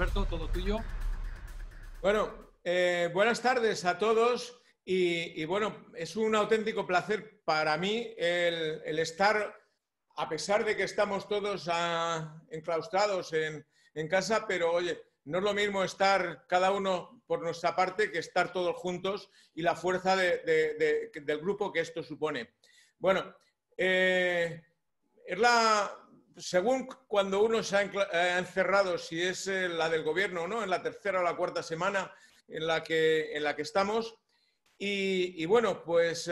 Alberto, todo tuyo. Bueno, buenas tardes a todos. Y bueno, es un auténtico placer para mí el estar, a pesar de que estamos todos enclaustrados en casa, pero oye, no es lo mismo estar cada uno por nuestra parte que estar todos juntos y la fuerza del grupo que esto supone. Bueno, según cuando uno se ha encerrado, si es la del gobierno o no, en la tercera o la cuarta semana en la que estamos. Y bueno, pues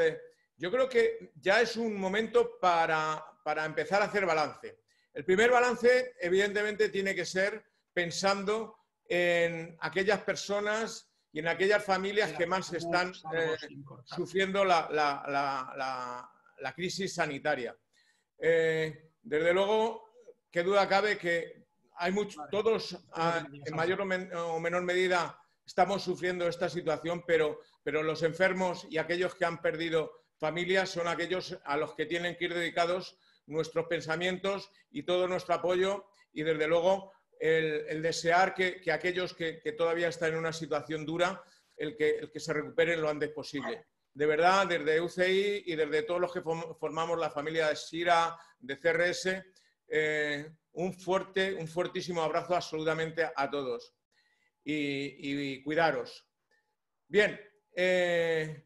yo creo que ya es un momento para empezar a hacer balance. El primer balance, evidentemente, tiene que ser pensando en aquellas personas y en aquellas familias que más están sufriendo la crisis sanitaria. Desde luego, qué duda cabe que hay todos, en mayor o menor medida, estamos sufriendo esta situación, pero los enfermos y aquellos que han perdido familias son aquellos a los que tienen que ir dedicados nuestros pensamientos y todo nuestro apoyo y, desde luego, el desear que aquellos que todavía están en una situación dura, el que se recuperen lo antes posible. De verdad, desde UCI y desde todos los que formamos la familia de Sira, de CRS, un fuertísimo abrazo absolutamente a todos. Y cuidaros. Bien,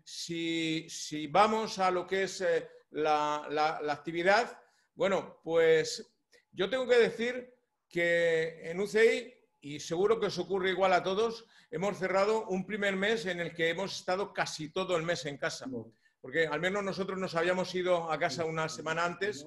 si vamos a lo que es la actividad, bueno, pues yo tengo que decir que en UCI, y seguro que os ocurre igual a todos, hemos cerrado un primer mes en el que hemos estado casi todo el mes en casa, porque al menos nosotros nos habíamos ido a casa una semana antes.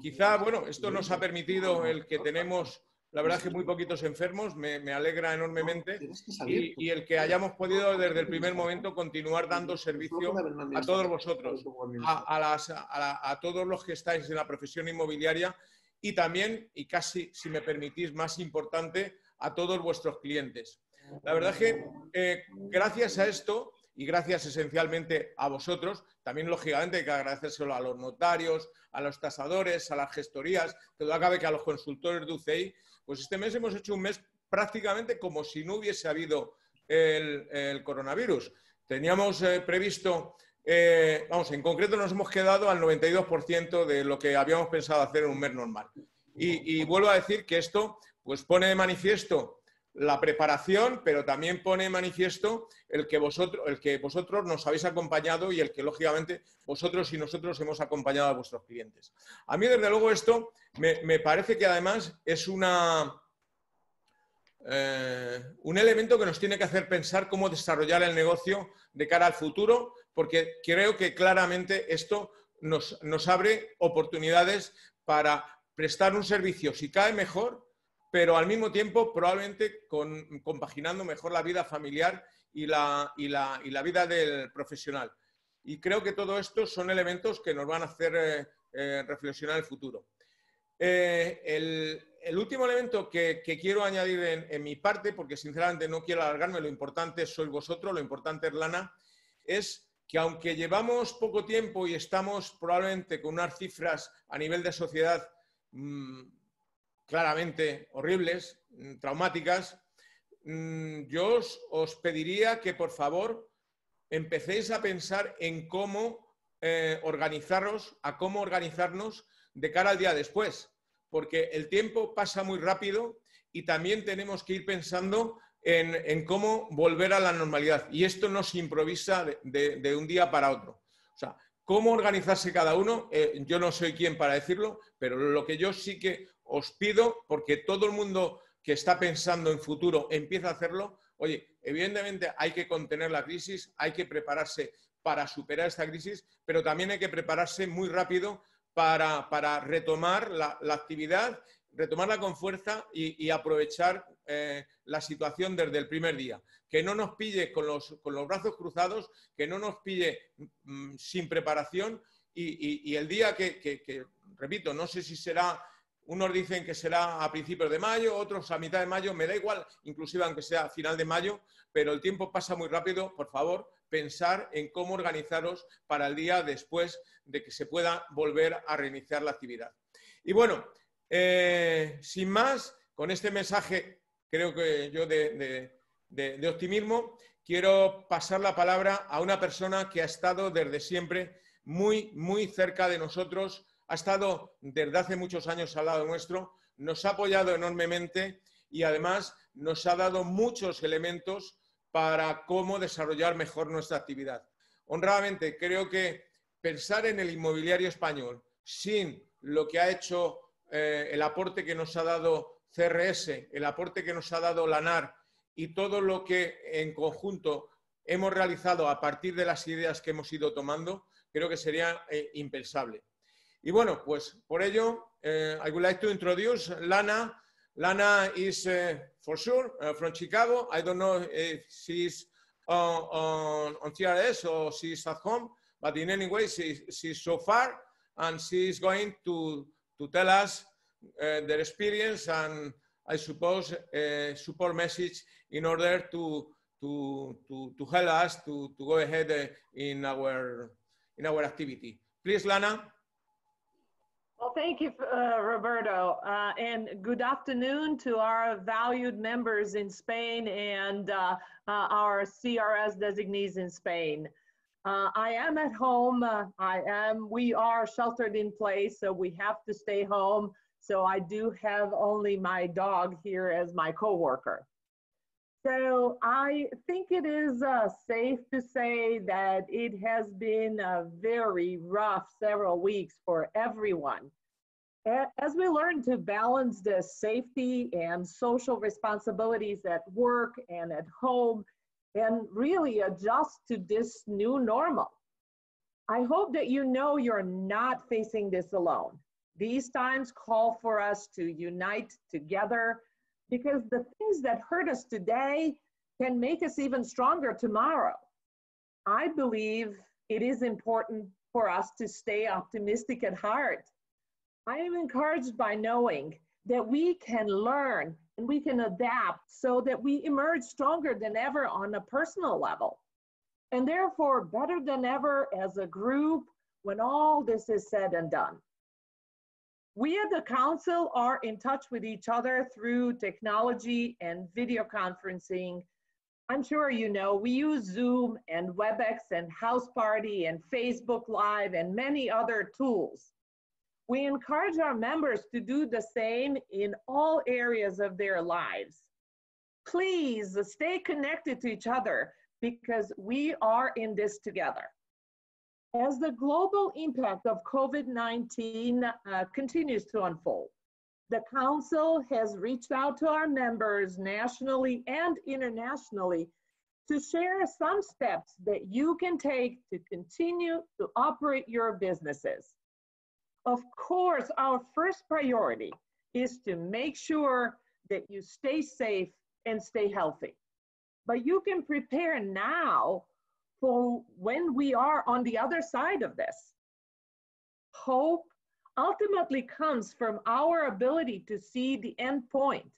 Quizá, bueno, esto nos ha permitido el que tenemos... La verdad es que muy poquitos enfermos, me alegra enormemente, y el que hayamos podido desde el primer momento continuar dando servicio a todos vosotros, a todos los que estáis en la profesión inmobiliaria y también, y casi, si me permitís, más importante, a todos vuestros clientes. La verdad es que gracias a esto, y gracias esencialmente a vosotros, también lógicamente hay que agradecérselo a los notarios, a los tasadores, a las gestorías, que todo acabe que a los consultores de UCI, pues este mes hemos hecho un mes prácticamente como si no hubiese habido el coronavirus. Teníamos previsto, vamos, en concreto nos hemos quedado al 92% de lo que habíamos pensado hacer en un mes normal. Y vuelvo a decir que esto pues pone de manifiesto la preparación, pero también pone de manifiesto el que vosotros nos habéis acompañado y el que, lógicamente, vosotros y nosotros hemos acompañado a vuestros clientes. A mí, desde luego, esto me parece que, además, es un elemento que nos tiene que hacer pensar cómo desarrollar el negocio de cara al futuro, porque creo que, claramente, esto nos abre oportunidades para prestar un servicio, si cae mejor, pero al mismo tiempo probablemente compaginando mejor la vida familiar y la vida del profesional. Y creo que todo esto son elementos que nos van a hacer reflexionar el futuro. El último elemento que quiero añadir en mi parte, porque sinceramente no quiero alargarme, lo importante sois vosotros, lo importante es Lana, es que aunque llevamos poco tiempo y estamos probablemente con unas cifras a nivel de sociedad claramente horribles, traumáticas, yo os pediría que, por favor, empecéis a pensar en cómo organizarnos de cara al día después, porque el tiempo pasa muy rápido y también tenemos que ir pensando en cómo volver a la normalidad. Y esto no se improvisa de un día para otro. O sea, cómo organizarse cada uno, yo no soy quien para decirlo, pero lo que yo sí que os pido, porque todo el mundo que está pensando en futuro empieza a hacerlo, oye, evidentemente hay que contener la crisis, hay que prepararse para superar esta crisis, pero también hay que prepararse muy rápido para retomar la actividad, retomarla con fuerza y aprovechar la situación desde el primer día. Que no nos pille con los brazos cruzados, que no nos pille sin preparación y el día que, repito, no sé si será... Unos dicen que será a principios de mayo, otros a mitad de mayo, me da igual, inclusive aunque sea a final de mayo, pero el tiempo pasa muy rápido. Por favor, pensar en cómo organizaros para el día después de que se pueda volver a reiniciar la actividad. Y bueno, sin más, con este mensaje creo que yo de optimismo, quiero pasar la palabra a una persona que ha estado desde siempre muy cerca de nosotros, ha estado desde hace muchos años al lado nuestro, nos ha apoyado enormemente y además nos ha dado muchos elementos para cómo desarrollar mejor nuestra actividad. Honradamente, creo que pensar en el inmobiliario español sin lo que ha hecho, el aporte que nos ha dado CRS, el aporte que nos ha dado la NAR y todo lo que en conjunto hemos realizado a partir de las ideas que hemos ido tomando, creo que sería impensable. Y bueno, pues por ello, I would like to introduce Lana. Lana is, for sure, from Chicago. I don't know if she's on CRS or she's at home, but in any way, she's so far, and she's going to tell us their experience and, I suppose, a support message in order to help us to go ahead in our activity. Please, Lana. Well, thank you, Roberto, and good afternoon to our valued members in Spain and our CRS designees in Spain. I am at home. We are sheltered in place, so we have to stay home. So I do have only my dog here as my coworker. So I think it is safe to say that it has been a very rough several weeks for everyone. As we learn to balance the safety and social responsibilities at work and at home, and really adjust to this new normal. I hope that you know you're not facing this alone. These times call for us to unite together, because the things that hurt us today can make us even stronger tomorrow. I believe it is important for us to stay optimistic at heart. I am encouraged by knowing that we can learn and we can adapt so that we emerge stronger than ever on a personal level, and therefore better than ever as a group when all this is said and done. We at the Council are in touch with each other through technology and video conferencing. I'm sure you know we use Zoom and WebEx and House Party and Facebook Live and many other tools. We encourage our members to do the same in all areas of their lives. Please stay connected to each other because we are in this together. As the global impact of COVID-19 continues to unfold, the Council has reached out to our members nationally and internationally to share some steps that you can take to continue to operate your businesses. Of course, our first priority is to make sure that you stay safe and stay healthy. But you can prepare now for when we are on the other side of this. Hope ultimately comes from our ability to see the end point,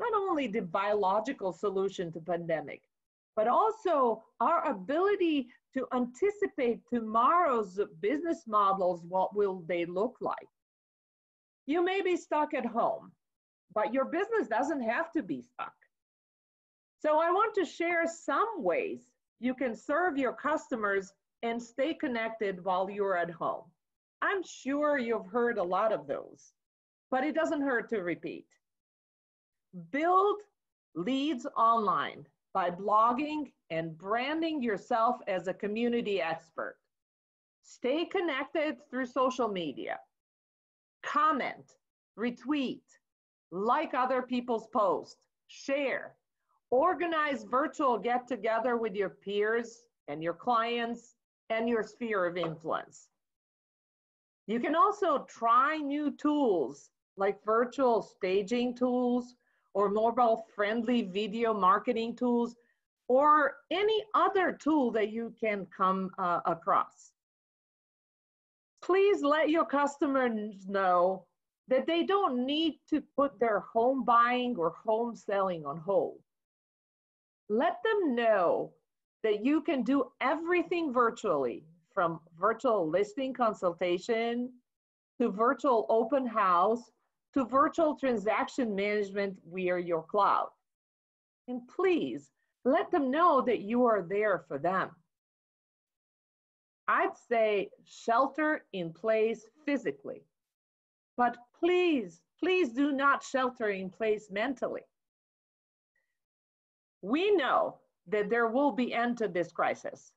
not only the biological solution to pandemic, but also our ability to anticipate tomorrow's business models, what will they look like? You may be stuck at home, but your business doesn't have to be stuck. So I want to share some ways you can serve your customers and stay connected while you're at home. I'm sure you've heard a lot of those, but it doesn't hurt to repeat. Build leads online by blogging and branding yourself as a community expert. Stay connected through social media. Comment, retweet, like other people's posts, share. Organize virtual get-together with your peers and your clients and your sphere of influence. You can also try new tools like virtual staging tools or mobile-friendly video marketing tools or any other tool that you can come across. Please let your customers know that they don't need to put their home buying or home selling on hold. Let them know that you can do everything virtually, from virtual listing consultation to virtual open house to virtual transaction management via your cloud. And please let them know that you are there for them. I'd say shelter in place physically, but please, please do not shelter in place mentally. We know that there will be an end to this crisis,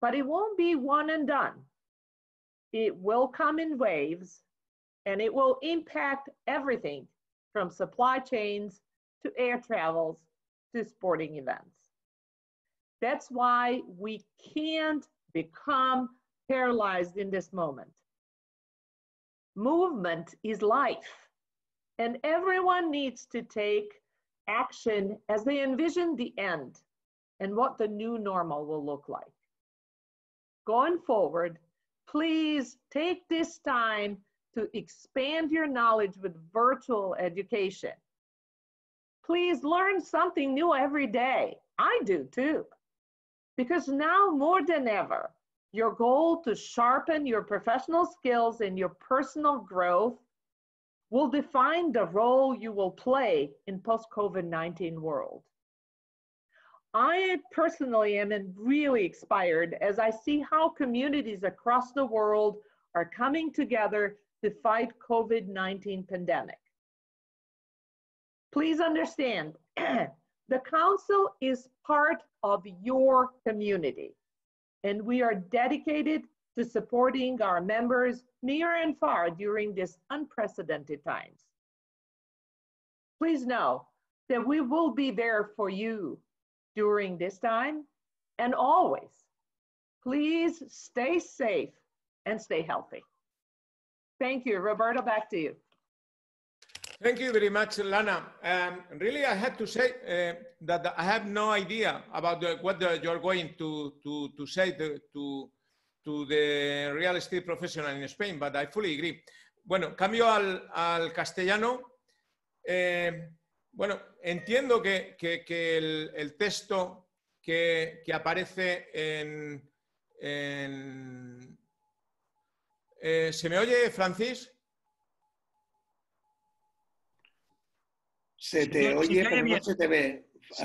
but it won't be one and done. It will come in waves, and it will impact everything from supply chains to air travels to sporting events. That's why we can't become paralyzed in this moment. Movement is life, and everyone needs to take action as they envision the end and what the new normal will look like. Going forward, please take this time to expand your knowledge with virtual education. Please learn something new every day. I do too. Because now more than ever, your goal to sharpen your professional skills and your personal growth will define the role you will play in post-COVID-19 world. I personally am really inspired as I see how communities across the world are coming together to fight COVID-19 pandemic. Please understand, the council is part of your community, and we are dedicated to supporting our members near and far during these unprecedented times. Please know that we will be there for you during this time and always. Please stay safe and stay healthy. Thank you. Roberto, back to you. Thank you very much, Lana. Really, I have to say that I have no idea about what you're going to say to the real estate professional in Spain, but I fully agree. Bueno, cambio al castellano. Bueno, entiendo que el texto que aparece en ¿se me oye, Francis? Se te oye, pero no se te ve. Sí.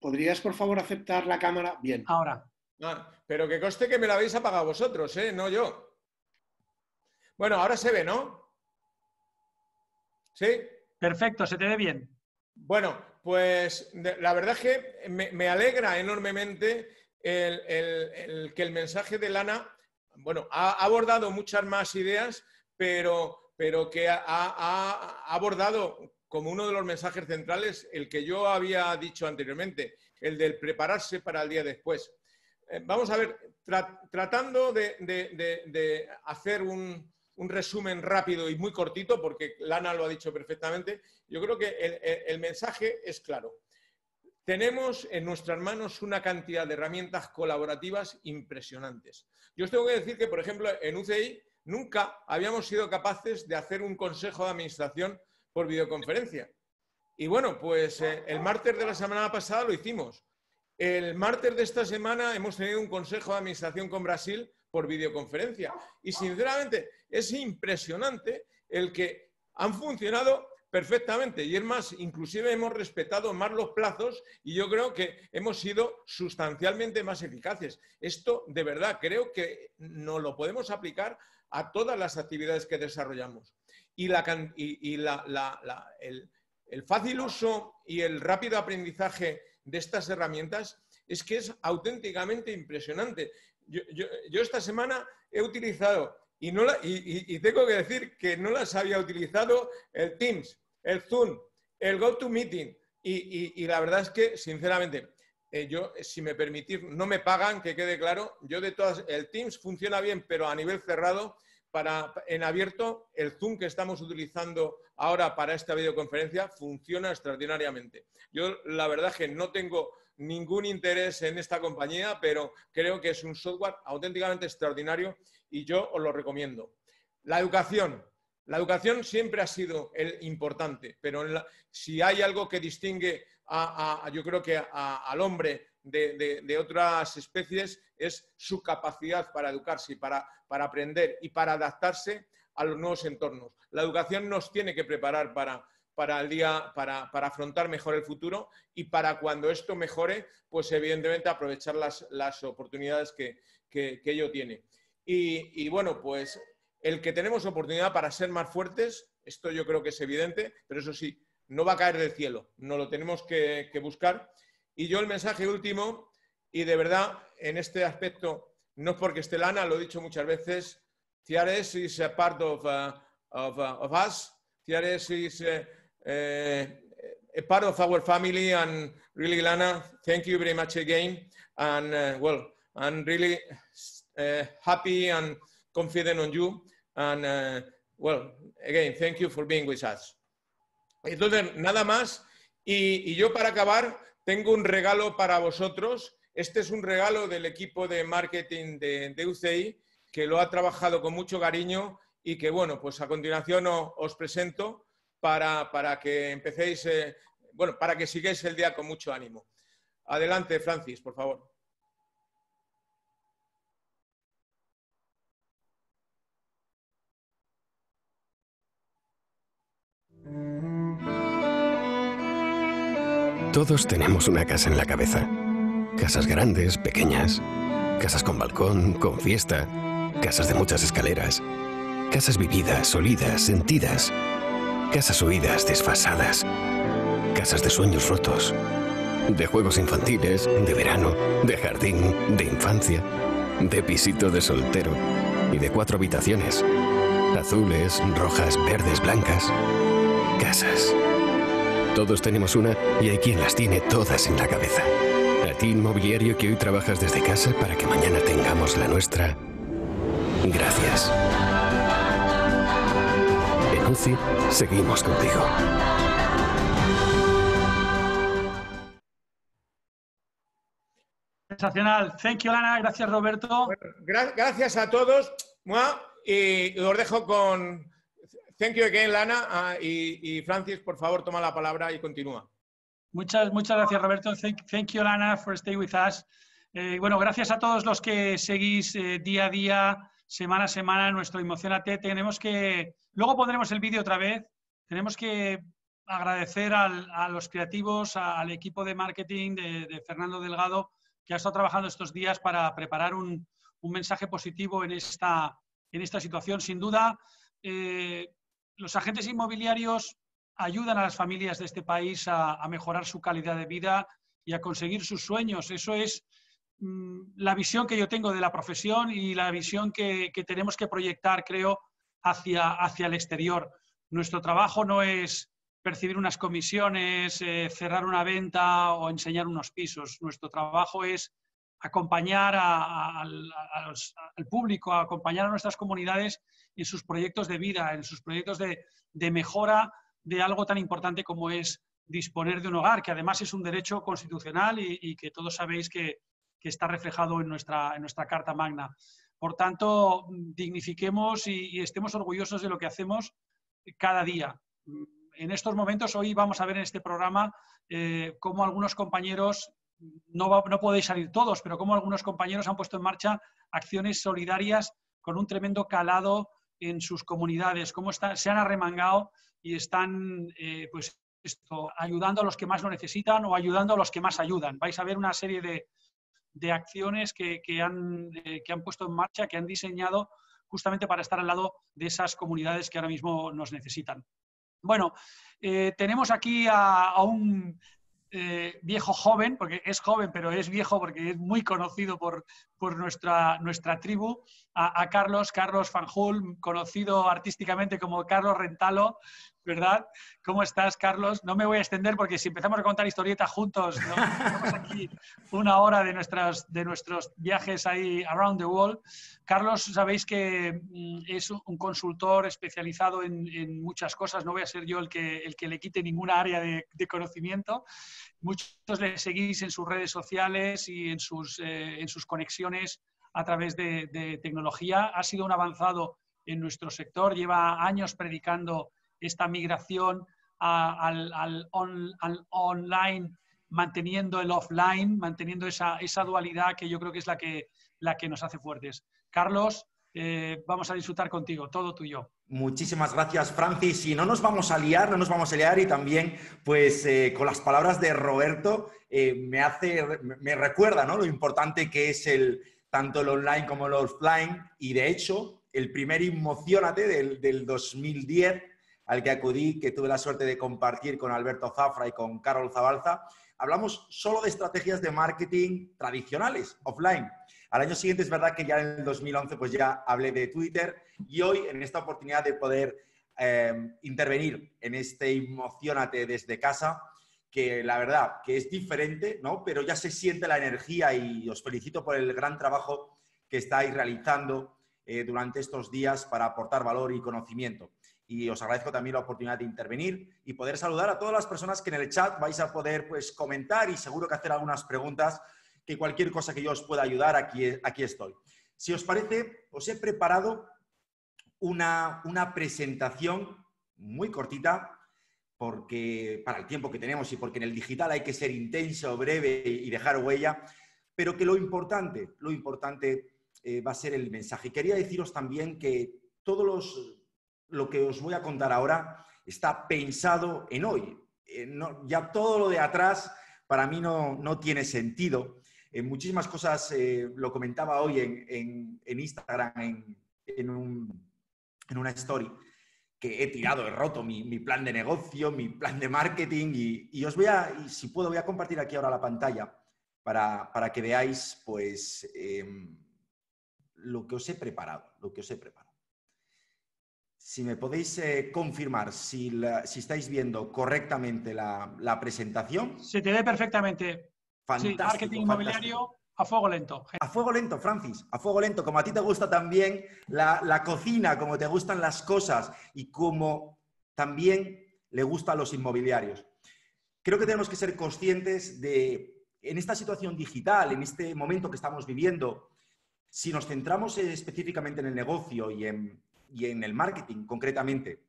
¿Podrías, por favor, aceptar la cámara? Bien. Ahora. Pero que conste que me la habéis apagado vosotros, ¿eh? No yo. Bueno, ahora se ve, ¿no? ¿Sí? Perfecto, se te ve bien. Bueno, pues la verdad es que me alegra enormemente que el mensaje de Lana, bueno, ha abordado muchas más ideas, pero que ha abordado como uno de los mensajes centrales el que yo había dicho anteriormente, el del prepararse para el día después. Vamos a ver, tratando de hacer un resumen rápido y muy cortito, porque Lana lo ha dicho perfectamente, yo creo que el mensaje es claro. Tenemos en nuestras manos una cantidad de herramientas colaborativas impresionantes. Yo os tengo que decir que, por ejemplo, en UCI nunca habíamos sido capaces de hacer un consejo de administración por videoconferencia. Y bueno, pues el martes de la semana pasada lo hicimos. El martes de esta semana hemos tenido un consejo de administración con Brasil por videoconferencia. Y sinceramente es impresionante el que han funcionado perfectamente. Y es más, inclusive hemos respetado más los plazos y yo creo que hemos sido sustancialmente más eficaces. Esto de verdad creo que nos lo podemos aplicar a todas las actividades que desarrollamos. Y el fácil uso y el rápido aprendizaje de estas herramientas es que es auténticamente impresionante. Yo esta semana he utilizado, y tengo que decir que no las había utilizado, el Teams, el Zoom, el GoToMeeting, y la verdad es que, sinceramente, yo, si me permitís, no me pagan, que quede claro, yo de todas, el Teams funciona bien, pero a nivel cerrado, en abierto, el Zoom que estamos utilizando ahora para esta videoconferencia funciona extraordinariamente. Yo la verdad que no tengo ningún interés en esta compañía, pero creo que es un software auténticamente extraordinario y yo os lo recomiendo. La educación siempre ha sido el importante, pero si hay algo que distingue yo creo que al hombre de otras especies es su capacidad para educarse, para aprender y para adaptarse a los nuevos entornos. La educación nos tiene que preparar para, para el día, para afrontar mejor el futuro y para cuando esto mejore, pues evidentemente aprovechar las oportunidades que ello tiene. Y bueno, pues el que tenemos oportunidad para ser más fuertes, esto yo creo que es evidente, pero eso sí, no va a caer del cielo, no lo tenemos que buscar. Y yo el mensaje último, y de verdad en este aspecto, no es porque esté Lana, lo he dicho muchas veces, CRS is a part of us, CRS is a part of our family, and really Lana, thank you very much again, and well, I'm really happy and confident on you, and well, again, thank you for being with us. Entonces, nada más, y yo para acabar tengo un regalo para vosotros. Este es un regalo del equipo de marketing de UCI, que lo ha trabajado con mucho cariño y que, bueno, pues a continuación os presento para que empecéis, bueno, para que sigáis el día con mucho ánimo. Adelante, Francis, por favor. Todos tenemos una casa en la cabeza. Casas grandes, pequeñas, casas con balcón, con fiesta, casas de muchas escaleras, casas vividas, olidas, sentidas, casas huidas, desfasadas, casas de sueños rotos, de juegos infantiles, de verano, de jardín, de infancia, de pisito de soltero y de 4 habitaciones, azules, rojas, verdes, blancas, casas. Todos tenemos una y hay quien las tiene todas en la cabeza. A ti, inmobiliario, que hoy trabajas desde casa para que mañana tengamos la nuestra. Gracias. En UCI seguimos contigo. Sensacional. Thank you, Lana. Gracias, Roberto. Bueno, gracias a todos. Y os dejo con... Thank you again, Lana. Y Francis, por favor, toma la palabra y continúa. Muchas gracias, Roberto. Thank you, Lana, for staying with us. Bueno, gracias a todos los que seguís día a día, semana a semana, nuestro Inmociónate. Tenemos que... Luego pondremos el vídeo otra vez. Tenemos que agradecer a los creativos, al equipo de marketing de Fernando Delgado, que ha estado trabajando estos días para preparar un mensaje positivo en esta situación. Sin duda, los agentes inmobiliarios ayudan a las familias de este país a mejorar su calidad de vida y a conseguir sus sueños. Eso es la visión que yo tengo de la profesión y la visión que tenemos que proyectar, creo, hacia el exterior. Nuestro trabajo no es percibir unas comisiones, cerrar una venta o enseñar unos pisos. Nuestro trabajo es acompañar al público, acompañar a nuestras comunidades en sus proyectos de vida, en sus proyectos de mejora de algo tan importante como es disponer de un hogar, que además es un derecho constitucional y que todos sabéis que está reflejado en nuestra Carta Magna. Por tanto, dignifiquemos y estemos orgullosos de lo que hacemos cada día. En estos momentos, hoy vamos a ver en este programa cómo algunos compañeros... No podéis salir todos, pero como algunos compañeros han puesto en marcha acciones solidarias con un tremendo calado en sus comunidades, cómo se han arremangado y están pues esto, ayudando a los que más lo necesitan o ayudando a los que más ayudan. Vais a ver una serie de acciones que han puesto en marcha, que han diseñado justamente para estar al lado de esas comunidades que ahora mismo nos necesitan. Bueno, tenemos aquí a un... viejo joven, porque es joven pero es viejo porque es muy conocido por nuestra tribu, a Carlos Fanjul, conocido artísticamente como Carlos Rentalo, ¿verdad? ¿Cómo estás, Carlos? No me voy a extender porque si empezamos a contar historietas juntos, ¿no? Tenemos aquí una hora de nuestros viajes ahí around the world. Carlos, sabéis que es un consultor especializado en muchas cosas. No voy a ser yo el que le quite ninguna área de conocimiento. Muchos le seguís en sus redes sociales y en sus conexiones a través de tecnología. Ha sido un avanzado en nuestro sector. Lleva años predicando esta migración al online, manteniendo el offline, manteniendo esa dualidad que yo creo que es la que nos hace fuertes. Carlos, vamos a disfrutar contigo, todo tuyo. Muchísimas gracias, Francis. Y no nos vamos a liar, no nos vamos a liar. Y también, pues, con las palabras de Roberto, me recuerda, ¿no?, lo importante que es tanto el online como el offline. Y, de hecho, el primer Inmociónate del 2010 al que acudí, que tuve la suerte de compartir con Alberto Zafra y con Carlos Zabalza, hablamos solo de estrategias de marketing tradicionales, offline. Al año siguiente es verdad que ya en el 2011 pues ya hablé de Twitter, y hoy en esta oportunidad de poder intervenir en este Inmociónate desde casa, que la verdad que es diferente, ¿no?, pero ya se siente la energía, y os felicito por el gran trabajo que estáis realizando durante estos días para aportar valor y conocimiento. Y os agradezco también la oportunidad de intervenir y poder saludar a todas las personas que en el chat vais a poder, pues, comentar y seguro que hacer algunas preguntas, que cualquier cosa que yo os pueda ayudar, aquí estoy. Si os parece, os he preparado una presentación muy cortita, porque para el tiempo que tenemos y porque en el digital hay que ser intenso, breve y dejar huella, pero que lo importante va a ser el mensaje. Y quería deciros también que lo que os voy a contar ahora está pensado en hoy. Ya todo lo de atrás para mí no tiene sentido. Muchísimas cosas, lo comentaba hoy en Instagram, en una story, que he roto mi plan de negocio, mi plan de marketing, y os voy a, si puedo, voy a compartir aquí ahora la pantalla para que veáis, pues, lo que os he preparado. Si me podéis confirmar si estáis viendo correctamente la presentación. Se te ve perfectamente. Fantástico. Sí, marketing inmobiliario a fuego lento. A fuego lento, Francis, a fuego lento. Como a ti te gusta también la cocina, como te gustan las cosas y como también le gustan los inmobiliarios. Creo que tenemos que ser conscientes de, en esta situación digital, en este momento que estamos viviendo, si nos centramos específicamente en el negocio y en el marketing, concretamente,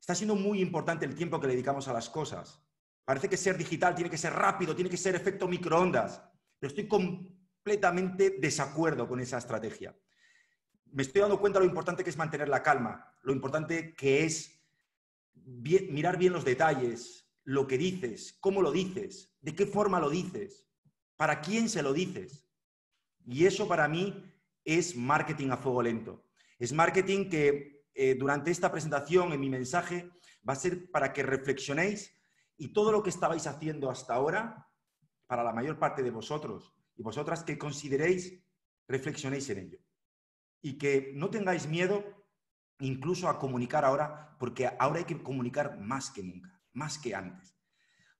está siendo muy importante el tiempo que le dedicamos a las cosas. Parece que ser digital tiene que ser rápido, tiene que ser efecto microondas, pero estoy completamente desacuerdo con esa estrategia. Me estoy dando cuenta de lo importante que es mantener la calma, lo importante que es mirar bien los detalles, lo que dices, cómo lo dices, de qué forma lo dices, para quién se lo dices. Y eso para mí es marketing a fuego lento. Es marketing que durante esta presentación, en mi mensaje, va a ser para que reflexionéis y todo lo que estabais haciendo hasta ahora, para la mayor parte de vosotros y vosotras que consideréis, reflexionéis en ello. Y que no tengáis miedo incluso a comunicar ahora, porque ahora hay que comunicar más que nunca, más que antes.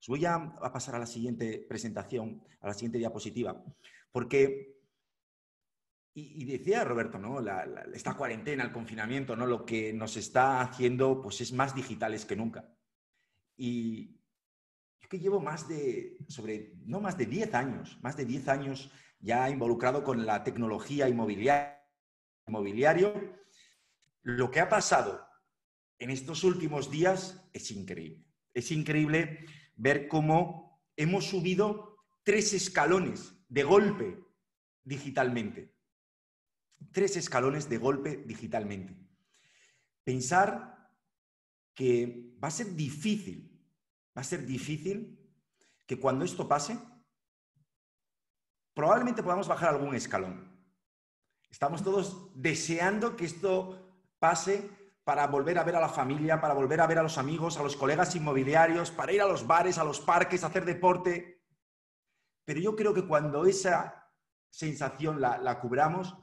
Os voy a pasar a la siguiente presentación, a la siguiente diapositiva, porque... Y decía Roberto, ¿no?, esta cuarentena, el confinamiento, ¿no?, lo que nos está haciendo, pues, es más digitales que nunca. Y yo que llevo más de 10 años, ya involucrado con la tecnología inmobiliario, lo que ha pasado en estos últimos días es increíble. Es increíble ver cómo hemos subido 3 escalones de golpe digitalmente. 3 escalones de golpe digitalmente. Pensar que va a ser difícil que cuando esto pase, probablemente podamos bajar algún escalón. Estamos todos deseando que esto pase para volver a ver a la familia, para volver a ver a los amigos, a los colegas inmobiliarios, para ir a los bares, a los parques, a hacer deporte. Pero yo creo que cuando esa sensación la cubramos,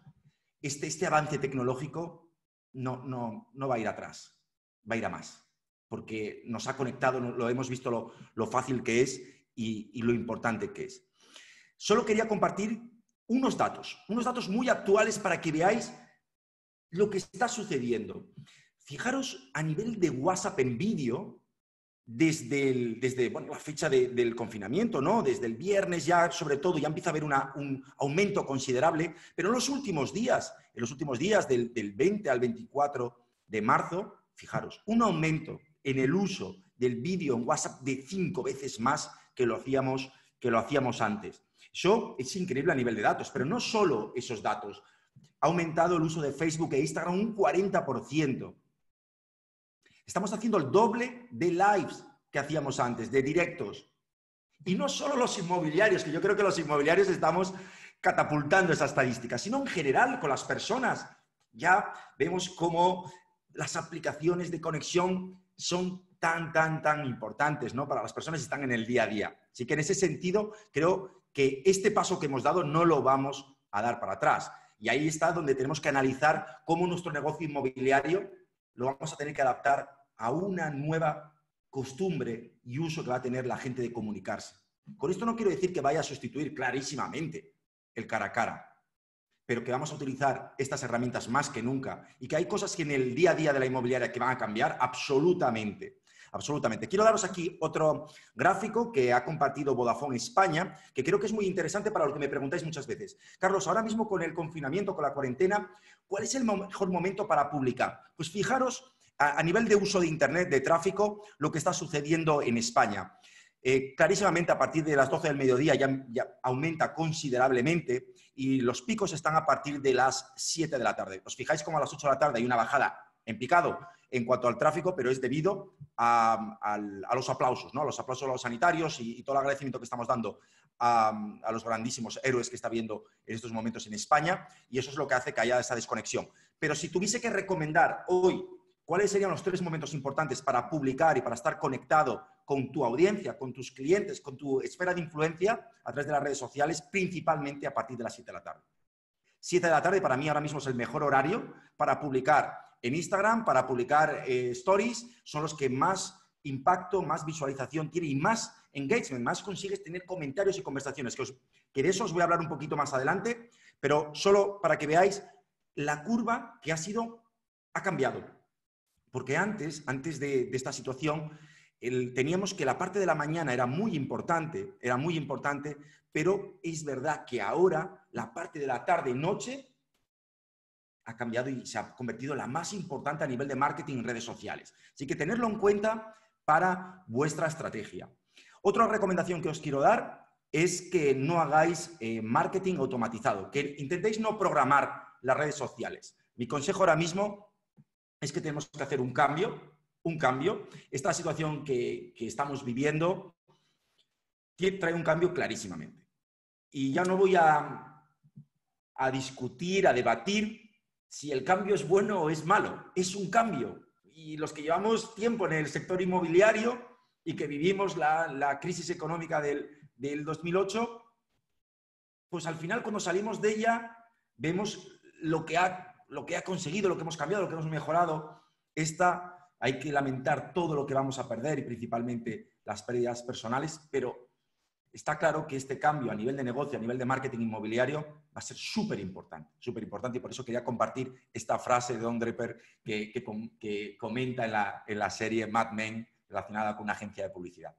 este avance tecnológico no va a ir atrás, va a ir a más, porque nos ha conectado, lo hemos visto lo fácil que es y lo importante que es. Solo quería compartir unos datos muy actuales para que veáis lo que está sucediendo. Fijaros a nivel de WhatsApp en vídeo, desde la fecha del confinamiento, ¿no?, desde el viernes ya, sobre todo, ya empieza a haber un aumento considerable, pero en los últimos días del 20 al 24 de marzo, fijaros, un aumento en el uso del vídeo en WhatsApp de 5 veces más que lo hacíamos antes. Eso es increíble a nivel de datos, pero no solo esos datos. Ha aumentado el uso de Facebook e Instagram un 40%. Estamos haciendo el doble de lives que hacíamos antes, de directos. Y no solo los inmobiliarios, que yo creo que los inmobiliarios estamos catapultando esa estadística, sino en general con las personas. Ya vemos cómo las aplicaciones de conexión son tan importantes, ¿no?, para las personas que están en el día a día. Así que en ese sentido creo que este paso que hemos dado no lo vamos a dar para atrás. Y ahí está donde tenemos que analizar cómo nuestro negocio inmobiliario lo vamos a tener que adaptar a una nueva costumbre y uso que va a tener la gente de comunicarse. Con esto no quiero decir que vaya a sustituir clarísimamente el cara a cara, pero que vamos a utilizar estas herramientas más que nunca y que hay cosas que en el día a día de la inmobiliaria que van a cambiar absolutamente. Absolutamente. Quiero daros aquí otro gráfico que ha compartido Vodafone España, que creo que es muy interesante para lo que me preguntáis muchas veces. Carlos, ahora mismo con el confinamiento, con la cuarentena, ¿cuál es el mejor momento para publicar? Pues fijaros a nivel de uso de Internet, de tráfico, lo que está sucediendo en España. Clarísimamente, a partir de las 12 del mediodía ya aumenta considerablemente y los picos están a partir de las 7 de la tarde. Os fijáis como a las 8 de la tarde hay una bajada en picado en cuanto al tráfico, pero es debido a los aplausos, ¿no?, a los aplausos a los sanitarios y todo el agradecimiento que estamos dando a los grandísimos héroes que está habiendo en estos momentos en España, y eso es lo que hace que haya esa desconexión. Pero si tuviese que recomendar hoy cuáles serían los 3 momentos importantes para publicar y para estar conectado con tu audiencia, con tus clientes, con tu esfera de influencia a través de las redes sociales, principalmente a partir de las 7 de la tarde. 7 de la tarde para mí ahora mismo es el mejor horario para publicar en Instagram, para publicar stories, son los que más impacto, más visualización tiene y más engagement, más consigues tener comentarios y conversaciones, que de eso os voy a hablar un poquito más adelante, pero solo para que veáis la curva que ha cambiado. Porque antes de esta situación, teníamos que la parte de la mañana era muy importante, pero es verdad que ahora la parte de la tarde y noche ha cambiado y se ha convertido en la más importante a nivel de marketing en redes sociales. Así que tenerlo en cuenta para vuestra estrategia. Otra recomendación que os quiero dar es que no hagáis marketing automatizado, que intentéis no programar las redes sociales. Mi consejo ahora mismo es que tenemos que hacer un cambio. Esta situación que estamos viviendo trae un cambio clarísimamente. Y ya no voy a discutir, a debatir si el cambio es bueno o es malo. Es un cambio. Y los que llevamos tiempo en el sector inmobiliario y que vivimos la crisis económica del 2008, pues al final cuando salimos de ella vemos lo que ha conseguido, lo que hemos cambiado, lo que hemos mejorado. Hay que lamentar todo lo que vamos a perder y principalmente las pérdidas personales, pero está claro que este cambio a nivel de negocio, a nivel de marketing inmobiliario, va a ser súper importante y por eso quería compartir esta frase de Don Draper que comenta en la serie Mad Men relacionada con una agencia de publicidad.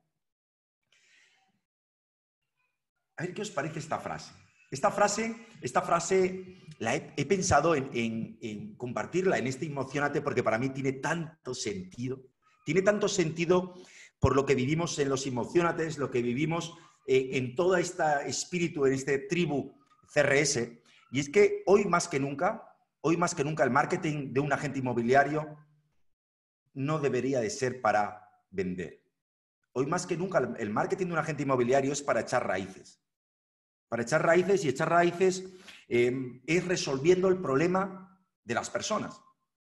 A ver qué os parece esta frase. Esta frase la he pensado en compartirla en este Inmociónate porque para mí tiene tanto sentido. Tiene tanto sentido por lo que vivimos en los Inmocionates, lo que vivimos en todo este espíritu, en este tribu CRS. Y es que hoy más que nunca, el marketing de un agente inmobiliario no debería de ser para vender. Hoy más que nunca, el marketing de un agente inmobiliario es para echar raíces. Para echar raíces, y echar raíces es resolviendo el problema de las personas.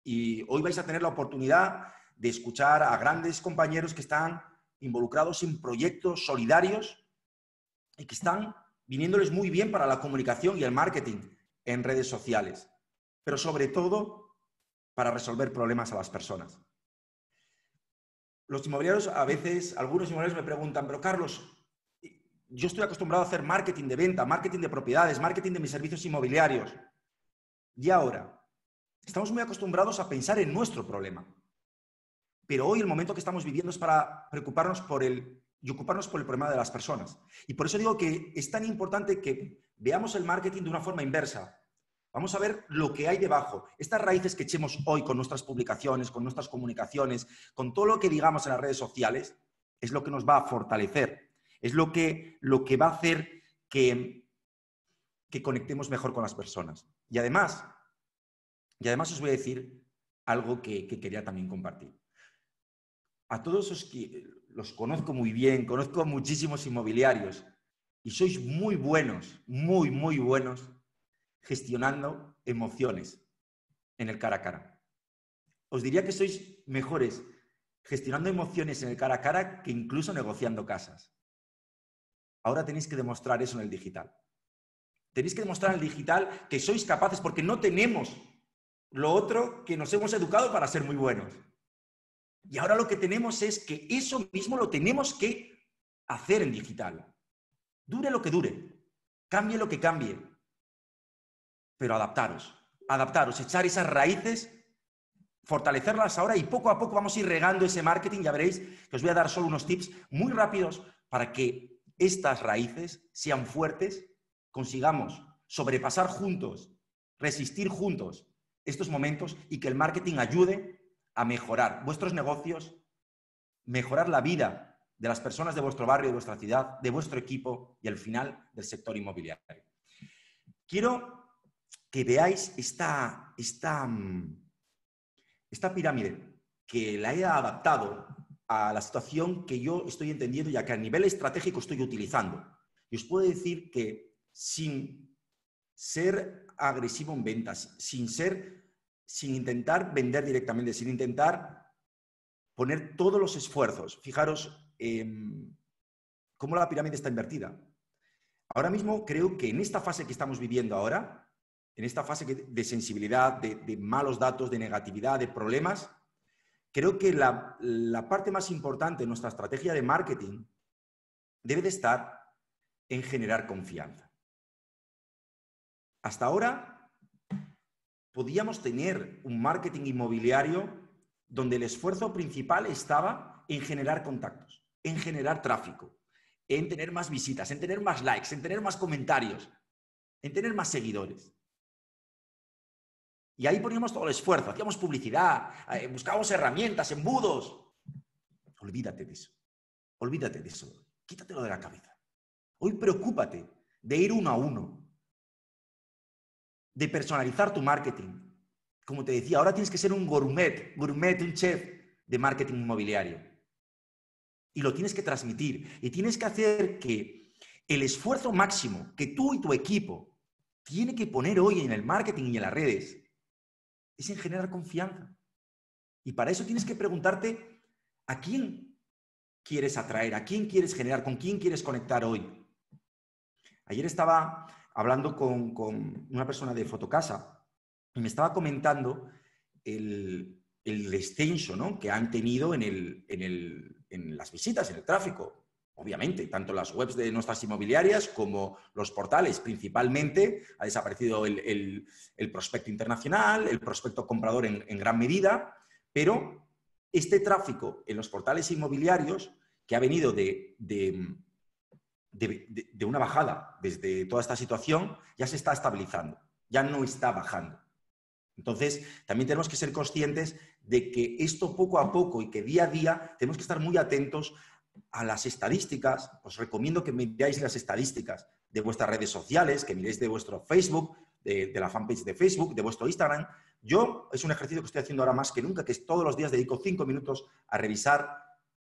Y hoy vais a tener la oportunidad de escuchar a grandes compañeros que están involucrados en proyectos solidarios y que están viniéndoles muy bien para la comunicación y el marketing en redes sociales, pero sobre todo para resolver problemas a las personas. Los inmobiliarios a veces, algunos inmobiliarios me preguntan, pero Carlos, yo estoy acostumbrado a hacer marketing de venta, marketing de propiedades, marketing de mis servicios inmobiliarios. Y ahora, estamos muy acostumbrados a pensar en nuestro problema. Pero hoy el momento que estamos viviendo es para preocuparnos y ocuparnos por el problema de las personas. Y por eso digo que es tan importante que veamos el marketing de una forma inversa. Vamos a ver lo que hay debajo. Estas raíces que echemos hoy con nuestras publicaciones, con nuestras comunicaciones, con todo lo que digamos en las redes sociales, es lo que nos va a fortalecer. Es lo que va a hacer que conectemos mejor con las personas. Y además os voy a decir algo que quería también compartir. a todos os que los conozco muy bien, conozco a muchísimos inmobiliarios y sois muy buenos, muy buenos gestionando emociones en el cara a cara. Os diría que sois mejores gestionando emociones en el cara a cara que incluso negociando casas. Ahora tenéis que demostrar eso en el digital. Tenéis que demostrar en el digital que sois capaces, porque no tenemos lo otro que nos hemos educado para ser muy buenos. Y ahora lo que tenemos es que eso mismo lo tenemos que hacer en digital. Dure lo que dure, cambie lo que cambie, pero adaptaros, echar esas raíces, fortalecerlas ahora y poco a poco vamos a ir regando ese marketing. Ya veréis que os voy a dar solo unos tips muy rápidos para que estas raíces sean fuertes, consigamos sobrepasar juntos, resistir juntos estos momentos y que el marketing ayude a mejorar vuestros negocios, mejorar la vida de las personas de vuestro barrio, de vuestra ciudad, de vuestro equipo y al final del sector inmobiliario. Quiero que veáis esta pirámide que la he adaptado a la situación que yo estoy entendiendo y que a nivel estratégico estoy utilizando. Y os puedo decir que sin ser agresivo en ventas, sin intentar vender directamente, sin intentar poner todos los esfuerzos. Fijaros cómo la pirámide está invertida. Ahora mismo creo que en esta fase que estamos viviendo ahora, en esta fase de sensibilidad, de malos datos, de negatividad, de problemas, creo que la parte más importante de nuestra estrategia de marketing debe de estar en generar confianza. Hasta ahora podíamos tener un marketing inmobiliario donde el esfuerzo principal estaba en generar contactos, en generar tráfico, en tener más visitas, en tener más likes, en tener más comentarios, en tener más seguidores. Y ahí poníamos todo el esfuerzo, hacíamos publicidad, buscábamos herramientas, embudos. Olvídate de eso. Olvídate de eso. Quítatelo de la cabeza. Hoy preocúpate de ir uno a uno, de personalizar tu marketing. Como te decía, ahora tienes que ser un gourmet, un chef de marketing inmobiliario. Y lo tienes que transmitir. Y tienes que hacer que el esfuerzo máximo que tú y tu equipo tiene que poner hoy en el marketing y en las redes es en generar confianza. Y para eso tienes que preguntarte a quién quieres atraer, a quién quieres generar, con quién quieres conectar hoy. Ayer estaba hablando con una persona de Fotocasa y me estaba comentando el descenso, ¿no?, que han tenido en las visitas, en el tráfico. Obviamente, tanto las webs de nuestras inmobiliarias como los portales. Principalmente ha desaparecido el prospecto internacional, el prospecto comprador en gran medida, pero este tráfico en los portales inmobiliarios que ha venido de una bajada desde toda esta situación, ya se está estabilizando, ya no está bajando. Entonces, también tenemos que ser conscientes de que esto poco a poco y que día a día tenemos que estar muy atentos a las estadísticas. Os recomiendo que miréis las estadísticas de vuestras redes sociales, que miréis de vuestro Facebook, de la fanpage de Facebook, de vuestro Instagram. Yo, es un ejercicio que estoy haciendo ahora más que nunca, que es todos los días dedico 5 minutos a revisar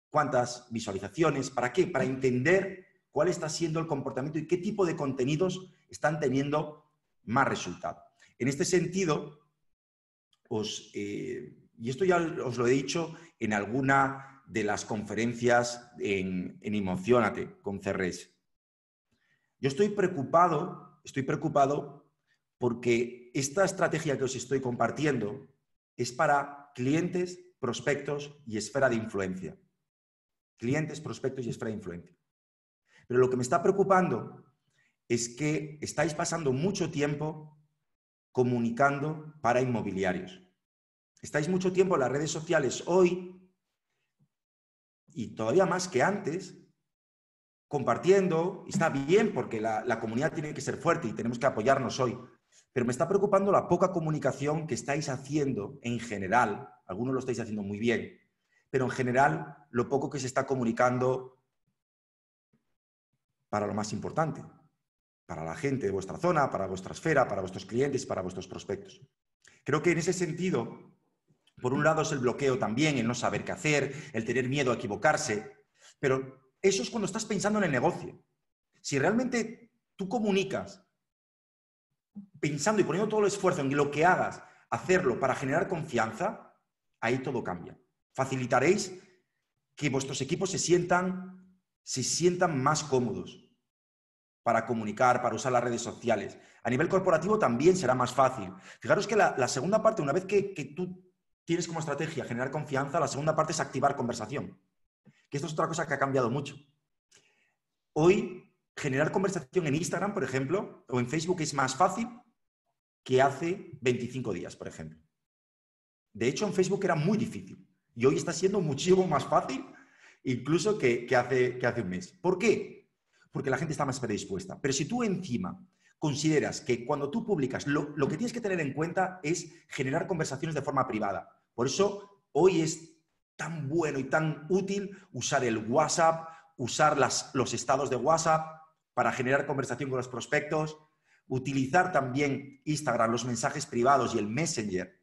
cuántas visualizaciones, ¿para qué? Para entender cuál está siendo el comportamiento y qué tipo de contenidos están teniendo más resultado. En este sentido, y esto ya os lo he dicho en alguna de las conferencias en Inmociónate con CRS, yo estoy preocupado porque esta estrategia que os estoy compartiendo es para clientes, prospectos y esfera de influencia. Clientes, prospectos y esfera de influencia. Pero lo que me está preocupando es que estáis pasando mucho tiempo comunicando para inmobiliarios. Estáis mucho tiempo en las redes sociales hoy, y todavía más que antes, compartiendo. Está bien, porque la comunidad tiene que ser fuerte y tenemos que apoyarnos hoy. Pero me está preocupando la poca comunicación que estáis haciendo en general. Algunos lo estáis haciendo muy bien, pero en general lo poco que se está comunicando para lo más importante, para la gente de vuestra zona, para vuestra esfera, para vuestros clientes, para vuestros prospectos. Creo que en ese sentido Por un lado es el bloqueo también, el no saber qué hacer, el tener miedo a equivocarse. Pero eso es cuando estás pensando en el negocio. Si realmente tú comunicas pensando y poniendo todo el esfuerzo en lo que hagas, hacerlo para generar confianza, ahí todo cambia. Facilitaréis que vuestros equipos se sientan más cómodos para comunicar, para usar las redes sociales. A nivel corporativo también será más fácil. Fijaros que la segunda parte, una vez que tú tienes como estrategia generar confianza, la segunda parte es activar conversación. Que esto es otra cosa que ha cambiado mucho. Hoy, generar conversación en Instagram, por ejemplo, o en Facebook es más fácil que hace 25 días, por ejemplo. De hecho, en Facebook era muy difícil. Y hoy está siendo muchísimo más fácil incluso que hace un mes. ¿Por qué? Porque la gente está más predispuesta. Pero si tú encima consideras que cuando tú publicas, lo que tienes que tener en cuenta es generar conversaciones de forma privada. Por eso hoy es tan bueno y tan útil usar el WhatsApp, usar los estados de WhatsApp para generar conversación con los prospectos, utilizar también Instagram, los mensajes privados y el Messenger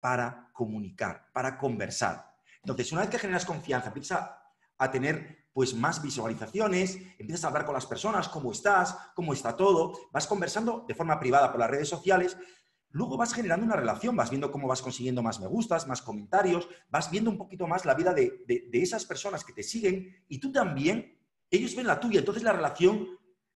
para comunicar, para conversar. Entonces, una vez que generas confianza, empieza a tener pues más visualizaciones, empiezas a hablar con las personas, cómo estás, cómo está todo, vas conversando de forma privada por las redes sociales, luego vas generando una relación, vas viendo cómo vas consiguiendo más me gustas, más comentarios, vas viendo un poquito más la vida de esas personas que te siguen y tú también, ellos ven la tuya, entonces la relación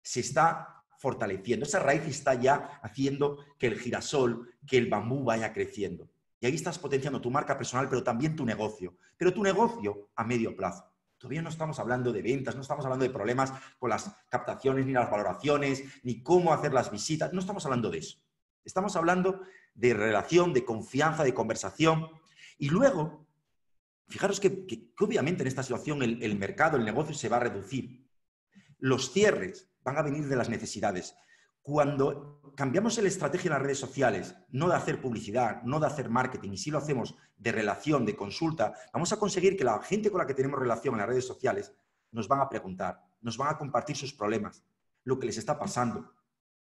se está fortaleciendo, esa raíz está ya haciendo que el girasol, que el bambú vaya creciendo. Y ahí estás potenciando tu marca personal, pero también tu negocio. Pero tu negocio a medio plazo. Todavía no estamos hablando de ventas, no estamos hablando de problemas con las captaciones, ni las valoraciones, ni cómo hacer las visitas. No estamos hablando de eso. Estamos hablando de relación, de confianza, de conversación. Y luego, fijaros que obviamente en esta situación el mercado, el negocio se va a reducir. Los cierres van a venir de las necesidades. Cuando cambiamos la estrategia en las redes sociales, no de hacer publicidad, no de hacer marketing, y si lo hacemos de relación, de consulta, vamos a conseguir que la gente con la que tenemos relación en las redes sociales nos van a preguntar, nos van a compartir sus problemas, lo que les está pasando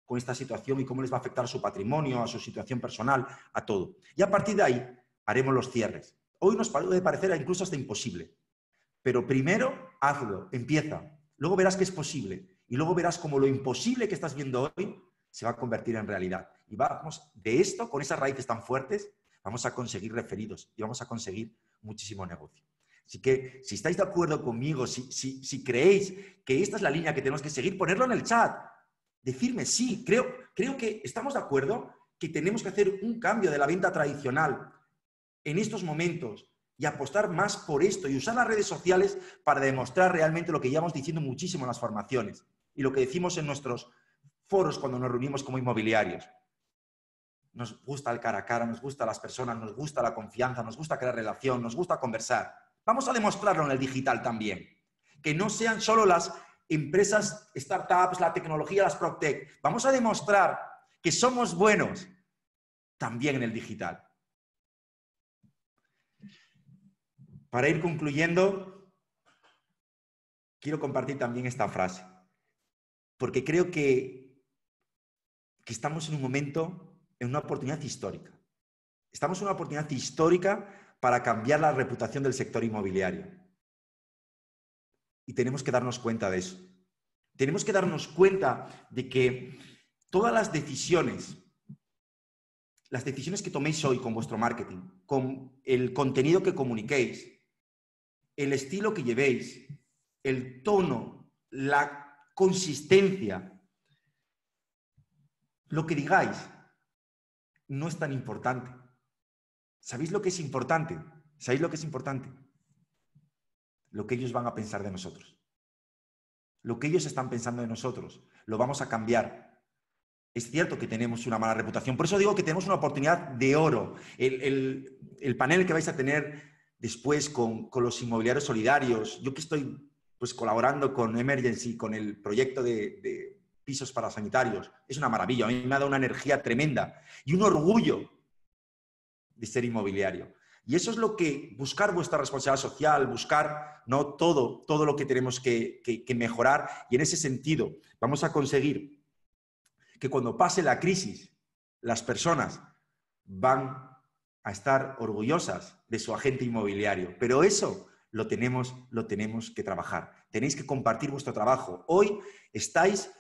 con esta situación y cómo les va a afectar a su patrimonio, a su situación personal, a todo. Y a partir de ahí haremos los cierres. Hoy nos puede parecer incluso hasta imposible, pero primero hazlo, empieza, luego verás que es posible. Y luego verás cómo lo imposible que estás viendo hoy se va a convertir en realidad. Y vamos, de esto, con esas raíces tan fuertes, vamos a conseguir referidos y vamos a conseguir muchísimo negocio. Así que, si estáis de acuerdo conmigo, si creéis que esta es la línea que tenemos que seguir, ponedlo en el chat. Decirme, sí, creo que estamos de acuerdo que tenemos que hacer un cambio de la venta tradicional en estos momentos y apostar más por esto y usar las redes sociales para demostrar realmente lo que llevamos diciendo muchísimo en las formaciones. Y lo que decimos en nuestros foros cuando nos reunimos como inmobiliarios. Nos gusta el cara a cara, nos gusta las personas, nos gusta la confianza, nos gusta crear relación, nos gusta conversar. Vamos a demostrarlo en el digital también. Que no sean solo las empresas, startups, la tecnología, las PropTech. Vamos a demostrar que somos buenos también en el digital. Para ir concluyendo, quiero compartir también esta frase. Porque creo que estamos en un momento, en una oportunidad histórica. Estamos en una oportunidad histórica para cambiar la reputación del sector inmobiliario. Y tenemos que darnos cuenta de eso. Tenemos que darnos cuenta de que todas las decisiones que toméis hoy con vuestro marketing, con el contenido que comuniquéis, el estilo que llevéis, el tono, la consistencia, lo que digáis no es tan importante. ¿Sabéis lo que es importante? ¿Sabéis lo que es importante? Lo que ellos van a pensar de nosotros. Lo que ellos están pensando de nosotros. Lo vamos a cambiar. Es cierto que tenemos una mala reputación. Por eso digo que tenemos una oportunidad de oro. El panel que vais a tener después con los inmobiliarios solidarios. Yo que estoy pues colaborando con Emergency, con el proyecto de pisos para sanitarios. Es una maravilla, a mí me ha dado una energía tremenda y un orgullo de ser inmobiliario. Y eso es lo que, buscar vuestra responsabilidad social, buscar ¿no? todo lo que tenemos que mejorar. Y en ese sentido, vamos a conseguir que cuando pase la crisis, las personas van a estar orgullosas de su agente inmobiliario. Pero eso lo tenemos que trabajar. Tenéis que compartir vuestro trabajo. Hoy estáis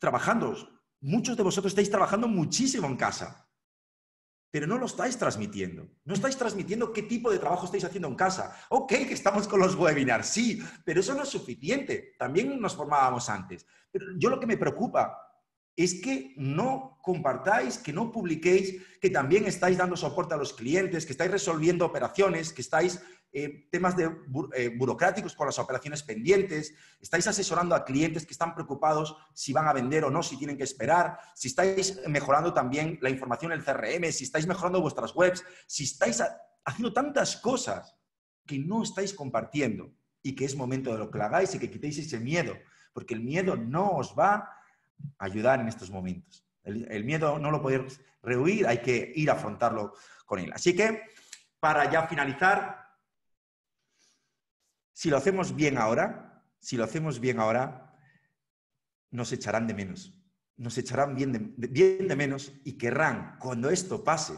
trabajando, muchos de vosotros estáis trabajando muchísimo en casa, pero no lo estáis transmitiendo. No estáis transmitiendo qué tipo de trabajo estáis haciendo en casa. Ok, que estamos con los webinars, sí, pero eso no es suficiente. También nos formábamos antes. Pero yo lo que me preocupa es que no compartáis, que no publiquéis, que también estáis dando soporte a los clientes, que estáis resolviendo operaciones, que estáis temas de burocráticos por las operaciones pendientes, estáis asesorando a clientes que están preocupados si van a vender o no, si tienen que esperar, si estáis mejorando también la información en el CRM, si estáis mejorando vuestras webs, si estáis haciendo tantas cosas que no estáis compartiendo y que es momento de lo que lo hagáis y que quitéis ese miedo, porque el miedo no os va ayudar en estos momentos. El miedo no lo podéis rehuir, hay que ir a afrontarlo con él. Así que, para ya finalizar, si lo hacemos bien ahora, nos echarán de menos. Nos echarán bien de menos y querrán, cuando esto pase,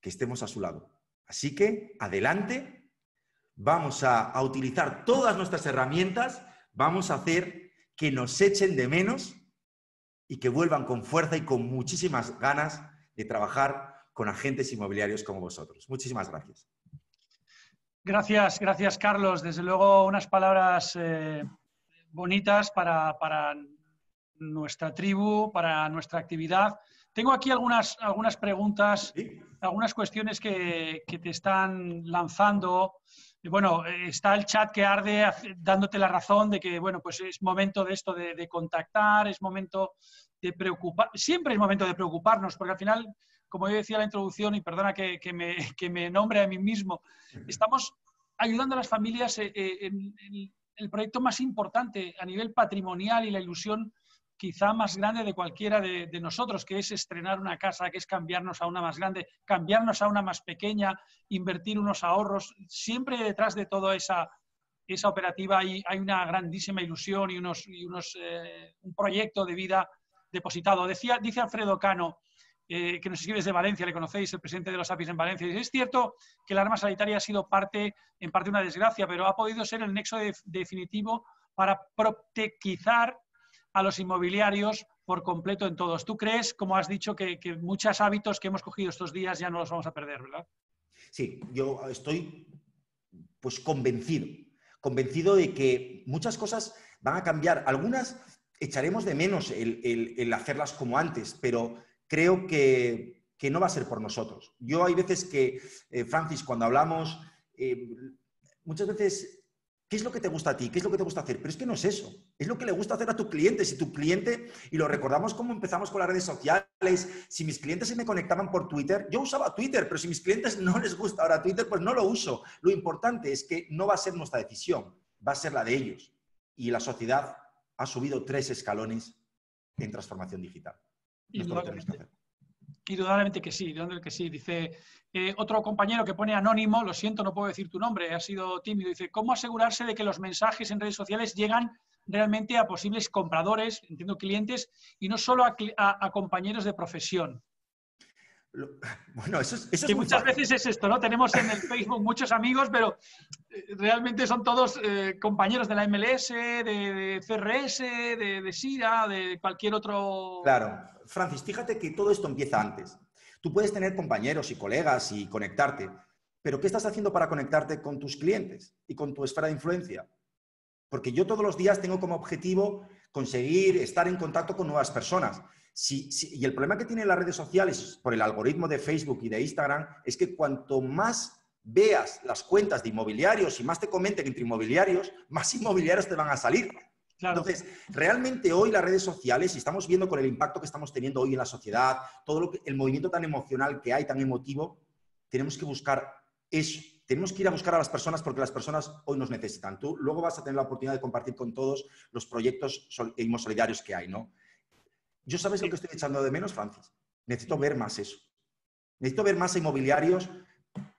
que estemos a su lado. Así que, adelante, vamos a utilizar todas nuestras herramientas, vamos a hacer que nos echen de menos y que vuelvan con fuerza y con muchísimas ganas de trabajar con agentes inmobiliarios como vosotros. Muchísimas gracias. Gracias, gracias Carlos. Desde luego unas palabras bonitas para nuestra tribu, para nuestra actividad. Tengo aquí algunas preguntas, ¿sí?, algunas cuestiones que te están lanzando. Bueno, está el chat que arde dándote la razón de que, bueno, pues es momento de esto de contactar, es momento de preocupar. Siempre es momento de preocuparnos, porque al final, como yo decía en la introducción, y perdona que me nombre a mí mismo, estamos ayudando a las familias en el proyecto más importante a nivel patrimonial y la ilusión quizá más grande de cualquiera de nosotros, que es estrenar una casa, que es cambiarnos a una más grande, cambiarnos a una más pequeña, invertir unos ahorros. Siempre detrás de toda esa operativa hay una grandísima ilusión y un proyecto de vida depositado. Dice Alfredo Cano, que nos escribe desde Valencia, le conocéis, el presidente de los APIs en Valencia. Dice, es cierto que la alarma sanitaria ha sido en parte una desgracia, pero ha podido ser el nexo definitivo para protequizar a los inmobiliarios por completo en todos. ¿Tú crees, como has dicho, que muchos hábitos que hemos cogido estos días ya no los vamos a perder, verdad? Sí, yo estoy pues convencido de que muchas cosas van a cambiar. Algunas echaremos de menos el hacerlas como antes, pero creo que no va a ser por nosotros. Yo hay veces que, Francis, cuando hablamos, muchas veces... ¿Qué es lo que te gusta a ti? ¿Qué es lo que te gusta hacer? Pero es que no es eso. Es lo que le gusta hacer a tu cliente. Si tu cliente, y lo recordamos como empezamos con las redes sociales, si mis clientes se me conectaban por Twitter, yo usaba Twitter, pero si mis clientes no les gusta ahora Twitter, pues no lo uso. Lo importante es que no va a ser nuestra decisión, va a ser la de ellos. Y la sociedad ha subido 3 escalones en transformación digital. Indudablemente que sí, Dice otro compañero que pone anónimo, lo siento, no puedo decir tu nombre, ha sido tímido. Dice, ¿cómo asegurarse de que los mensajes en redes sociales llegan realmente a posibles compradores, entiendo clientes, y no solo a compañeros de profesión? Bueno, eso es muchas veces es esto, ¿no? Tenemos en el Facebook muchos amigos, pero realmente son todos compañeros de la MLS, de CRS, de SIRA, de cualquier otro... Claro. Francis, fíjate que todo esto empieza antes. Tú puedes tener compañeros y colegas y conectarte, pero ¿qué estás haciendo para conectarte con tus clientes y con tu esfera de influencia? Porque yo todos los días tengo como objetivo conseguir estar en contacto con nuevas personas. Y el problema que tienen las redes sociales por el algoritmo de Facebook y de Instagram es que cuanto más veas las cuentas de inmobiliarios y más te comenten entre inmobiliarios, más inmobiliarios te van a salir. Claro. Entonces, realmente hoy las redes sociales, y estamos viendo con el impacto que estamos teniendo hoy en la sociedad, todo el movimiento tan emocional que hay, tan emotivo, tenemos que buscar eso. Tenemos que ir a buscar a las personas porque las personas hoy nos necesitan. Tú luego vas a tener la oportunidad de compartir con todos los proyectos inmosolidarios que hay, ¿no? ¿Yo sabes lo que estoy echando de menos, Francis? Necesito ver más eso. Necesito ver más inmobiliarios,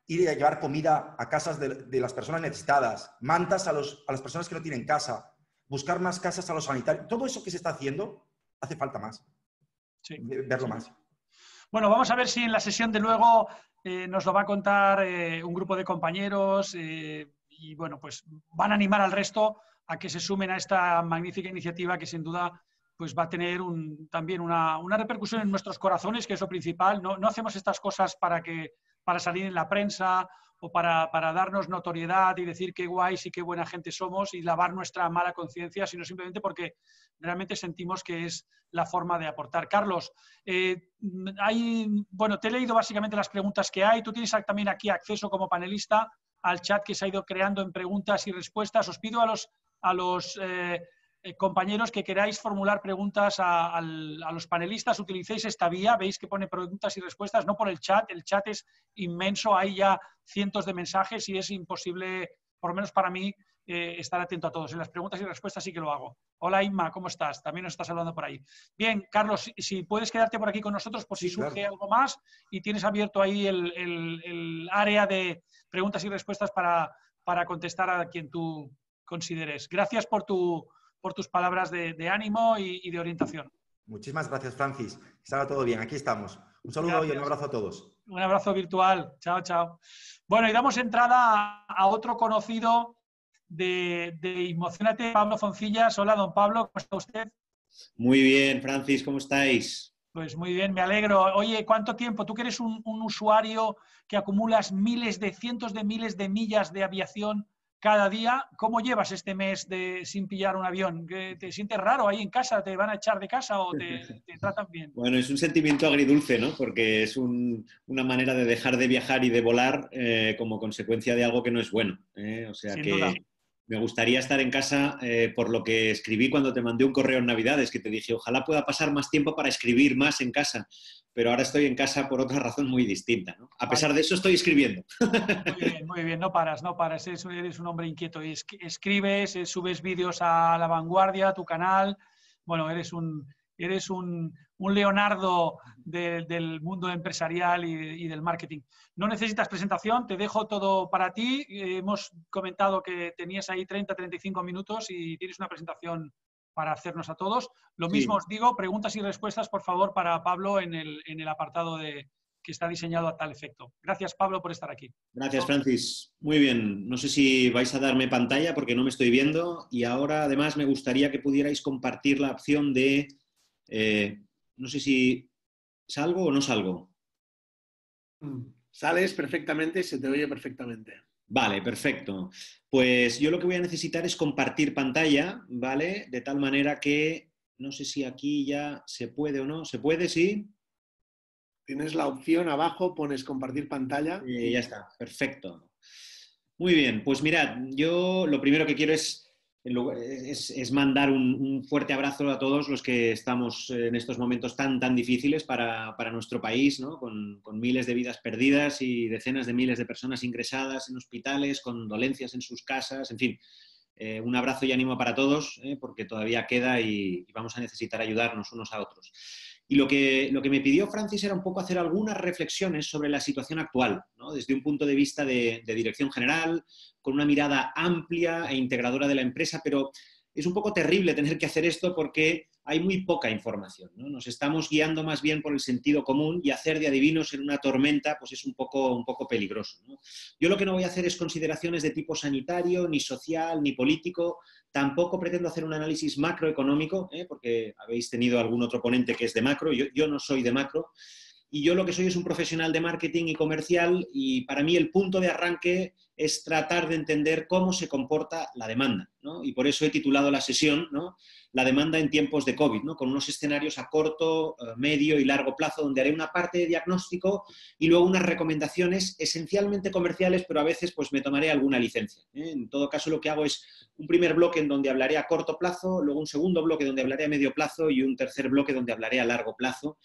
ir a llevar comida a casas de las personas necesitadas, mantas a las personas que no tienen casa, buscar más casas a los sanitarios. Todo eso que se está haciendo hace falta más. Sí, verlo más. Bueno, vamos a ver si en la sesión de luego nos lo va a contar un grupo de compañeros y, bueno, pues van a animar al resto a que se sumen a esta magnífica iniciativa que, sin duda, pues va a tener también una repercusión en nuestros corazones, que es lo principal. No hacemos estas cosas para salir en la prensa o para darnos notoriedad y decir qué guays y qué buena gente somos y lavar nuestra mala conciencia, sino simplemente porque realmente sentimos que es la forma de aportar. Carlos, bueno, te he leído básicamente las preguntas que hay. Tú tienes también aquí acceso como panelista al chat que se ha ido creando en preguntas y respuestas. Os pido a los compañeros que queráis formular preguntas a los panelistas, utilicéis esta vía. Veis que pone preguntas y respuestas, no por el chat es inmenso, hay ya cientos de mensajes y es imposible, por lo menos para mí, estar atento a todos. En las preguntas y respuestas sí que lo hago. Hola Inma, ¿cómo estás? También nos estás hablando por ahí. Bien, Carlos, si puedes quedarte por aquí con nosotros por si surge algo más, y tienes abierto ahí el área de preguntas y respuestas para contestar a quien tú consideres. Gracias por tus palabras de ánimo y de orientación. Muchísimas gracias, Francis. Estaba todo bien, aquí estamos. Un saludo y un abrazo a todos. Un abrazo virtual. Chao, chao. Bueno, y damos entrada a otro conocido de Inmociónate, Pablo Foncillas. Hola, don Pablo, ¿cómo está usted? Muy bien, Francis, ¿cómo estáis? Pues muy bien, me alegro. Oye, ¿cuánto tiempo? Tú que eres un usuario que acumulas cientos de miles de millas de aviación cada día, ¿cómo llevas este mes sin pillar un avión? ¿Te sientes raro ahí en casa? ¿Te van a echar de casa o te tratan bien? Bueno, es un sentimiento agridulce, ¿no? Porque es una manera de dejar de viajar y de volar como consecuencia de algo que no es bueno, ¿eh? O sea, sin duda. Me gustaría estar en casa por lo que escribí cuando te mandé un correo en Navidades, que te dije, ojalá pueda pasar más tiempo para escribir más en casa. Pero ahora estoy en casa por otra razón muy distinta, ¿no? A pesar de eso estoy escribiendo. Muy bien, no paras. Eres un hombre inquieto. Escribes, subes vídeos a La Vanguardia, a tu canal. Bueno, eres un Leonardo del mundo empresarial y del marketing. No necesitas presentación, te dejo todo para ti. Hemos comentado que tenías ahí 30-35 minutos y tienes una presentación para hacernos a todos. Lo mismo os digo, preguntas y respuestas, por favor, para Pablo en el apartado que está diseñado a tal efecto. Gracias, Pablo, por estar aquí. Gracias, Francis. Muy bien. No sé si vais a darme pantalla porque no me estoy viendo. Y ahora, además, me gustaría que pudierais compartir la opción de... no sé si salgo o no salgo. Sales perfectamente y se te oye perfectamente. Vale, perfecto. Pues yo lo que voy a necesitar es compartir pantalla, ¿vale? De tal manera que, no sé si aquí ya se puede o no. ¿Se puede? ¿Sí? Tienes la opción abajo, pones compartir pantalla. Y ya está, perfecto. Muy bien, pues mirad, yo lo primero que quiero es mandar un fuerte abrazo a todos los que estamos en estos momentos tan difíciles para nuestro país, ¿no? Con miles de vidas perdidas y decenas de miles de personas ingresadas en hospitales, con dolencias en sus casas, en fin. Un abrazo y ánimo para todos, porque todavía queda y vamos a necesitar ayudarnos unos a otros. Y lo que me pidió Francis era un poco hacer algunas reflexiones sobre la situación actual, ¿no? Desde un punto de vista de dirección general, con una mirada amplia e integradora de la empresa, pero es un poco terrible tener que hacer esto porque hay muy poca información, ¿no? Nos estamos guiando más bien por el sentido común y hacer de adivinos en una tormenta pues es un poco peligroso, ¿no? Yo lo que no voy a hacer es consideraciones de tipo sanitario, ni social, ni político. Tampoco pretendo hacer un análisis macroeconómico, porque habéis tenido algún otro ponente que es de macro. Yo no soy de macro. Y yo lo que soy es un profesional de marketing y comercial, y para mí el punto de arranque es tratar de entender cómo se comporta la demanda, ¿no? Y por eso he titulado la sesión, ¿no?, La demanda en tiempos de COVID, ¿no?, con unos escenarios a corto, medio y largo plazo, donde haré una parte de diagnóstico y luego unas recomendaciones esencialmente comerciales, pero a veces pues me tomaré alguna licencia, ¿eh? En todo caso, lo que hago es un primer bloque en donde hablaré a corto plazo, luego un segundo bloque donde hablaré a medio plazo y un tercer bloque donde hablaré a largo plazo.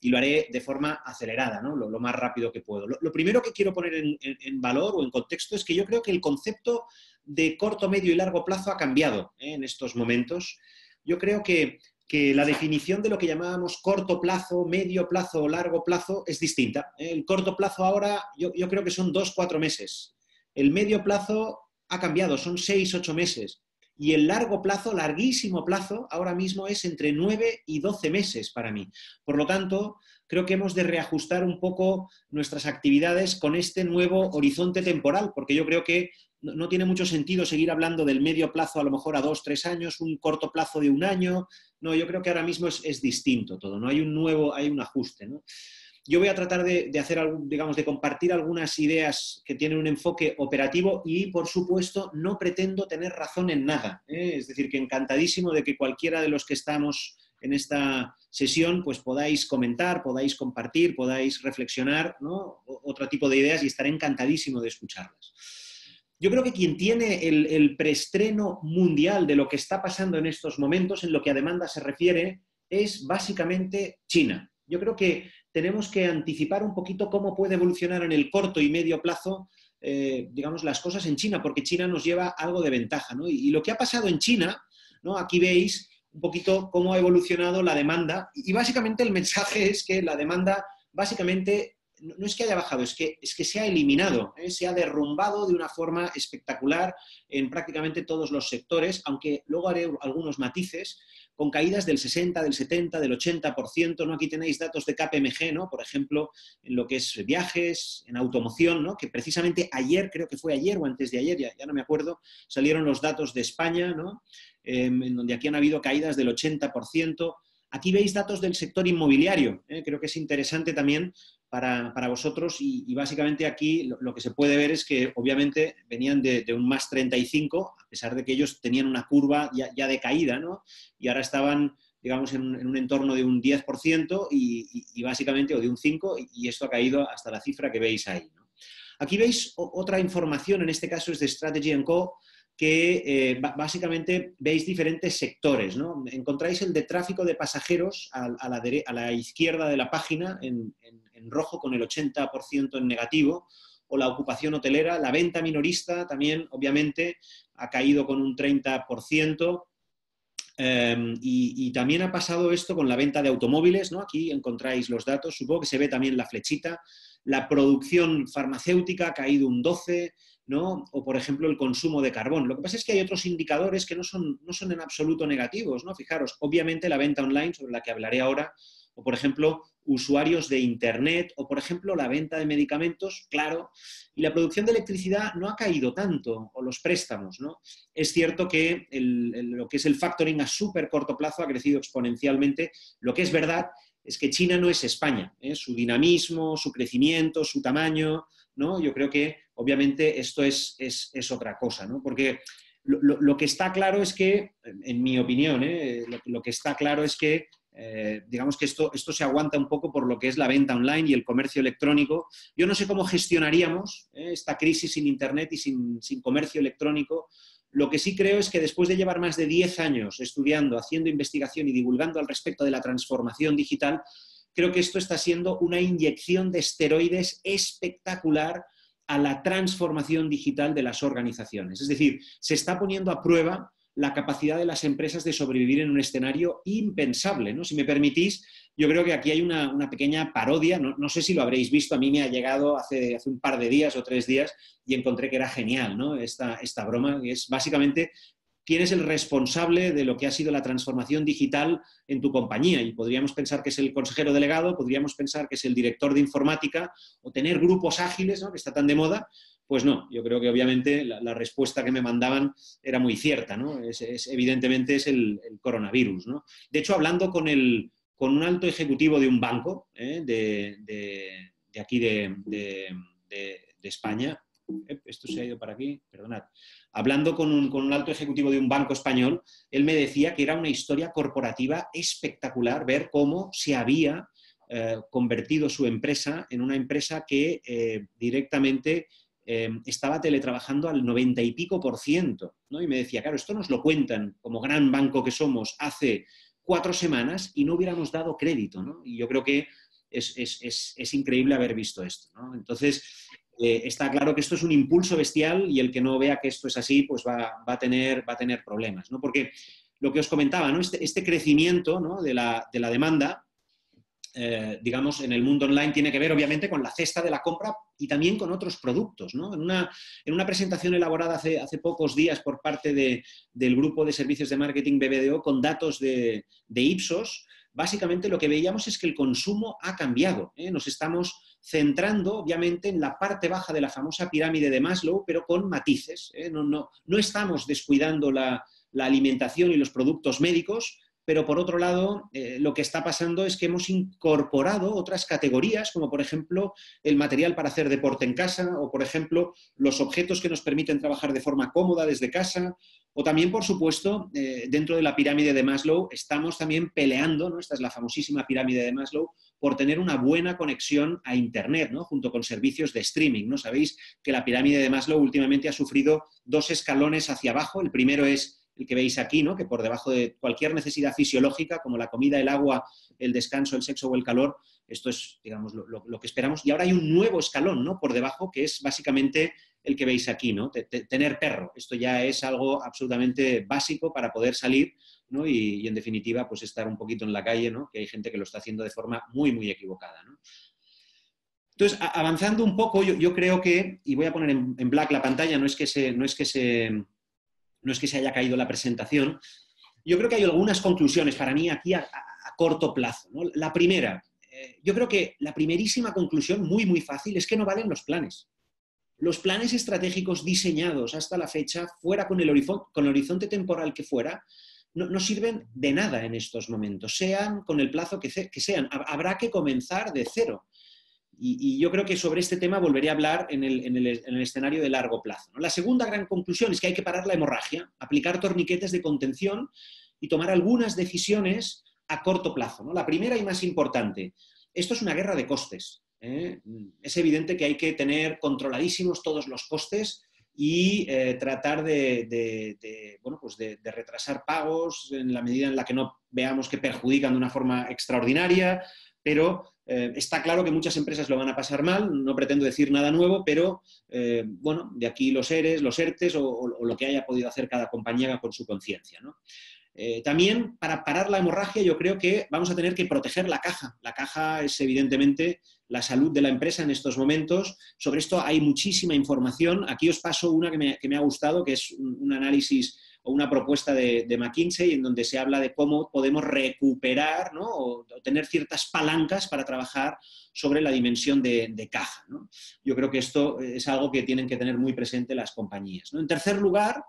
Y lo haré de forma acelerada, ¿no?, lo más rápido que puedo. Lo primero que quiero poner en valor o en contexto es que yo creo que el concepto de corto, medio y largo plazo ha cambiado, ¿eh?, en estos momentos. Yo creo que la definición de lo que llamábamos corto plazo, medio plazo o largo plazo es distinta. El corto plazo ahora yo creo que son 2-4 meses. El medio plazo ha cambiado, son 6-8 meses. Y el largo plazo, larguísimo plazo, ahora mismo es entre 9 y 12 meses para mí. Por lo tanto, creo que hemos de reajustar un poco nuestras actividades con este nuevo horizonte temporal, porque yo creo que no tiene mucho sentido seguir hablando del medio plazo, a lo mejor a 2, 3 años, un corto plazo de 1 año. No, yo creo que ahora mismo es distinto todo, ¿no? Hay un nuevo, hay un ajuste, ¿no? Yo voy a tratar de hacer, digamos, de compartir algunas ideas que tienen un enfoque operativo y, por supuesto, no pretendo tener razón en nada, ¿eh? Es decir, que encantadísimo de que cualquiera de los que estamos en esta sesión pues podáis comentar, podáis compartir, podáis reflexionar, ¿no? Otro tipo de ideas, y estaré encantadísimo de escucharlas. Yo creo que quien tiene el preestreno mundial de lo que está pasando en estos momentos, en lo que a demanda se refiere, es básicamente China. Yo creo que tenemos que anticipar un poquito cómo puede evolucionar en el corto y medio plazo, digamos, las cosas en China, porque China nos lleva algo de ventaja, ¿no? Y lo que ha pasado en China, ¿no? Aquí veis un poquito cómo ha evolucionado la demanda, y básicamente el mensaje es que la demanda básicamente no es que haya bajado, es que se ha eliminado, ¿eh? Se ha derrumbado de una forma espectacular en prácticamente todos los sectores, aunque luego haré algunos matices, con caídas del 60, del 70, del 80%, ¿no? Aquí tenéis datos de KPMG, ¿no? Por ejemplo, en lo que es viajes, en automoción, ¿no? Que precisamente ayer, creo que fue ayer o antes de ayer, ya no me acuerdo, salieron los datos de España, ¿no? En donde aquí han habido caídas del 80%. Aquí veis datos del sector inmobiliario, ¿eh? Creo que es interesante también para vosotros, y básicamente aquí lo que se puede ver es que obviamente venían de un más 35, a pesar de que ellos tenían una curva ya de caída, ¿no? Y ahora estaban, digamos, en un entorno de un 10% y básicamente, o de un 5%, y esto ha caído hasta la cifra que veis ahí, ¿no? Aquí veis otra información, en este caso es de Strategy & Co., que básicamente veis diferentes sectores, ¿no? Encontráis el de tráfico de pasajeros a la izquierda de la página, en rojo, con el 80% en negativo, o la ocupación hotelera. La venta minorista también, obviamente, ha caído con un 30%, y también ha pasado esto con la venta de automóviles, ¿no? Aquí encontráis los datos, supongo que se ve también la flechita. La producción farmacéutica ha caído un 12%, ¿no? O, por ejemplo, el consumo de carbón. Lo que pasa es que hay otros indicadores que no son en absoluto negativos, ¿no? Fijaros, obviamente la venta online, sobre la que hablaré ahora, o, por ejemplo, usuarios de Internet, o, por ejemplo, la venta de medicamentos, claro, y la producción de electricidad no ha caído tanto, o los préstamos, ¿no? Es cierto que lo que es el factoring a súper corto plazo ha crecido exponencialmente. Lo que es verdad es que China no es España, ¿eh? Su dinamismo, su crecimiento, su tamaño, ¿no? Yo creo que, obviamente, esto es otra cosa, ¿no? Porque lo que está claro es que, en mi opinión, ¿eh? Lo que está claro es que, digamos que esto se aguanta un poco por lo que es la venta online y el comercio electrónico. Yo no sé cómo gestionaríamos, ¿eh? Esta crisis sin Internet y sin comercio electrónico. Lo que sí creo es que después de llevar más de 10 años estudiando, haciendo investigación y divulgando al respecto de la transformación digital, creo que esto está siendo una inyección de esteroides espectacular a la transformación digital de las organizaciones. Es decir, se está poniendo a prueba la capacidad de las empresas de sobrevivir en un escenario impensable, ¿no? Si me permitís, yo creo que aquí hay una pequeña parodia, no sé si lo habréis visto, a mí me ha llegado hace un par de días o 3 días y encontré que era genial, ¿no? Esta broma, que es básicamente: ¿quién es el responsable de lo que ha sido la transformación digital en tu compañía? Y podríamos pensar que es el consejero delegado, podríamos pensar que es el director de informática, o tener grupos ágiles, ¿no?, que está tan de moda. Pues no, yo creo que obviamente la respuesta que me mandaban era muy cierta, ¿no? Evidentemente es el coronavirus, ¿no? De hecho, hablando con un alto ejecutivo de un banco, ¿eh?, de aquí de España. Esto se ha ido para aquí, perdonad. Hablando con un alto ejecutivo de un banco español, él me decía que era una historia corporativa espectacular ver cómo se había convertido su empresa en una empresa que directamente estaba teletrabajando al 90 y pico %, ¿no? Y me decía, claro, esto nos lo cuentan como gran banco que somos hace 4 semanas y no hubiéramos dado crédito, ¿no? Y yo creo que es increíble haber visto esto, ¿no? Entonces, está claro que esto es un impulso bestial, y el que no vea que esto es así, pues va a tener problemas, ¿no? Porque lo que os comentaba, ¿no?, este crecimiento, ¿no?, de la demanda, digamos, en el mundo online, tiene que ver obviamente con la cesta de la compra y también con otros productos, ¿no? En una presentación elaborada hace pocos días por parte del Grupo de Servicios de Marketing BBDO, con datos de Ipsos, básicamente lo que veíamos es que el consumo ha cambiado. Nos estamos centrando, obviamente, en la parte baja de la famosa pirámide de Maslow, pero con matices. No estamos descuidando la alimentación y los productos médicos, pero por otro lado, lo que está pasando es que hemos incorporado otras categorías, como por ejemplo el material para hacer deporte en casa, o por ejemplo los objetos que nos permiten trabajar de forma cómoda desde casa, o también, por supuesto, dentro de la pirámide de Maslow estamos también peleando, ¿no? Esta es la famosísima pirámide de Maslow, por tener una buena conexión a Internet, ¿no? Junto con servicios de streaming, ¿no? Sabéis que la pirámide de Maslow últimamente ha sufrido 2 escalones hacia abajo. El primero es el que veis aquí, ¿no? Que por debajo de cualquier necesidad fisiológica, como la comida, el agua, el descanso, el sexo o el calor, esto es, digamos, lo que esperamos. Y ahora hay un nuevo escalón, ¿no? Por debajo, que es básicamente el que veis aquí, ¿no? Tener perro. Esto ya es algo absolutamente básico para poder salir, ¿no? Y en definitiva, pues estar un poquito en la calle, ¿no? Que hay gente que lo está haciendo de forma muy, muy equivocada, ¿no? Entonces, avanzando un poco, yo creo que, y voy a poner en black la pantalla, no es que se haya caído la presentación. Yo creo que hay algunas conclusiones para mí aquí a corto plazo, ¿no? La primera, yo creo que la primerísima conclusión, muy, muy fácil, es que no valen los planes. Los planes estratégicos diseñados hasta la fecha, fuera con el horizonte temporal que fuera, no sirven de nada en estos momentos, sean con el plazo que sean. Habrá que comenzar de cero. Y yo creo que sobre este tema volveré a hablar en el escenario de largo plazo, ¿no? La segunda gran conclusión es que hay que parar la hemorragia, aplicar torniquetes de contención y tomar algunas decisiones a corto plazo, ¿no? La primera y más importante, esto es una guerra de costes, ¿eh? Es evidente que hay que tener controladísimos todos los costes y tratar de retrasar pagos en la medida en la que no veamos que perjudican de una forma extraordinaria, pero está claro que muchas empresas lo van a pasar mal, no pretendo decir nada nuevo, pero bueno, de aquí los EREs, los ERTEs o lo que haya podido hacer cada compañía con su conciencia, ¿no? También, para parar la hemorragia, yo creo que vamos a tener que proteger la caja. La caja es evidentemente la salud de la empresa en estos momentos. Sobre esto hay muchísima información. Aquí os paso una que me ha gustado, que es un análisis o una propuesta de McKinsey, en donde se habla de cómo podemos recuperar, ¿no? o tener ciertas palancas para trabajar sobre la dimensión de caja, ¿no? Yo creo que esto es algo que tienen que tener muy presente las compañías, ¿no? En tercer lugar,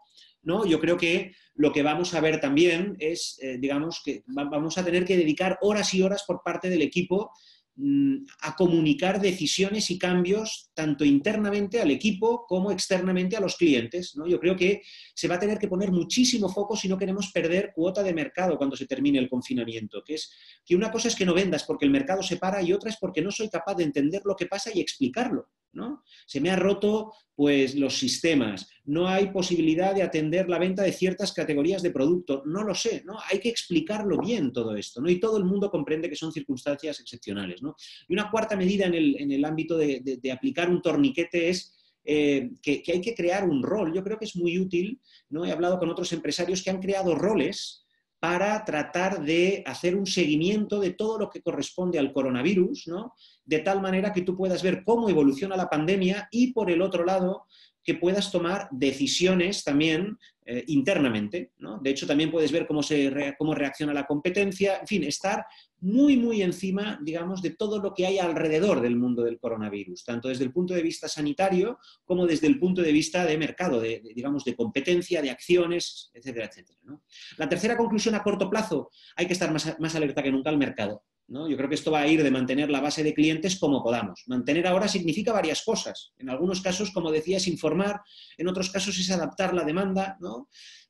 ¿no? Yo creo que lo que vamos a ver también es, digamos, que vamos a tener que dedicar horas y horas por parte del equipo a comunicar decisiones y cambios tanto internamente al equipo como externamente a los clientes, ¿no? Yo creo que se va a tener que poner muchísimo foco si no queremos perder cuota de mercado cuando se termine el confinamiento, que es que una cosa es que no vendas porque el mercado se para y otra es porque no soy capaz de entender lo que pasa y explicarlo, ¿no? Se me han roto, pues, los sistemas, no hay posibilidad de atender la venta de ciertas categorías de producto, no lo sé, ¿no? Hay que explicarlo bien todo esto, ¿no? Y todo el mundo comprende que son circunstancias excepcionales, ¿no? Y una cuarta medida en el ámbito de aplicar un torniquete es que hay que crear un rol. Yo creo que es muy útil, ¿no? He hablado con otros empresarios que han creado roles para tratar de hacer un seguimiento de todo lo que corresponde al coronavirus, ¿no? De tal manera que tú puedas ver cómo evoluciona la pandemia y, por el otro lado, que puedas tomar decisiones también internamente, ¿no? De hecho, también puedes ver cómo reacciona la competencia. En fin, estar muy, muy encima, digamos, de todo lo que hay alrededor del mundo del coronavirus, tanto desde el punto de vista sanitario como desde el punto de vista de mercado, digamos, de competencia, de acciones, etcétera, etcétera, ¿no? La tercera conclusión a corto plazo, hay que estar más alerta que nunca al mercado, ¿no? Yo creo que esto va a ir de mantener la base de clientes como podamos. Mantener ahora significa varias cosas. En algunos casos, como decía, es informar. En otros casos es adaptar la demanda, ¿no?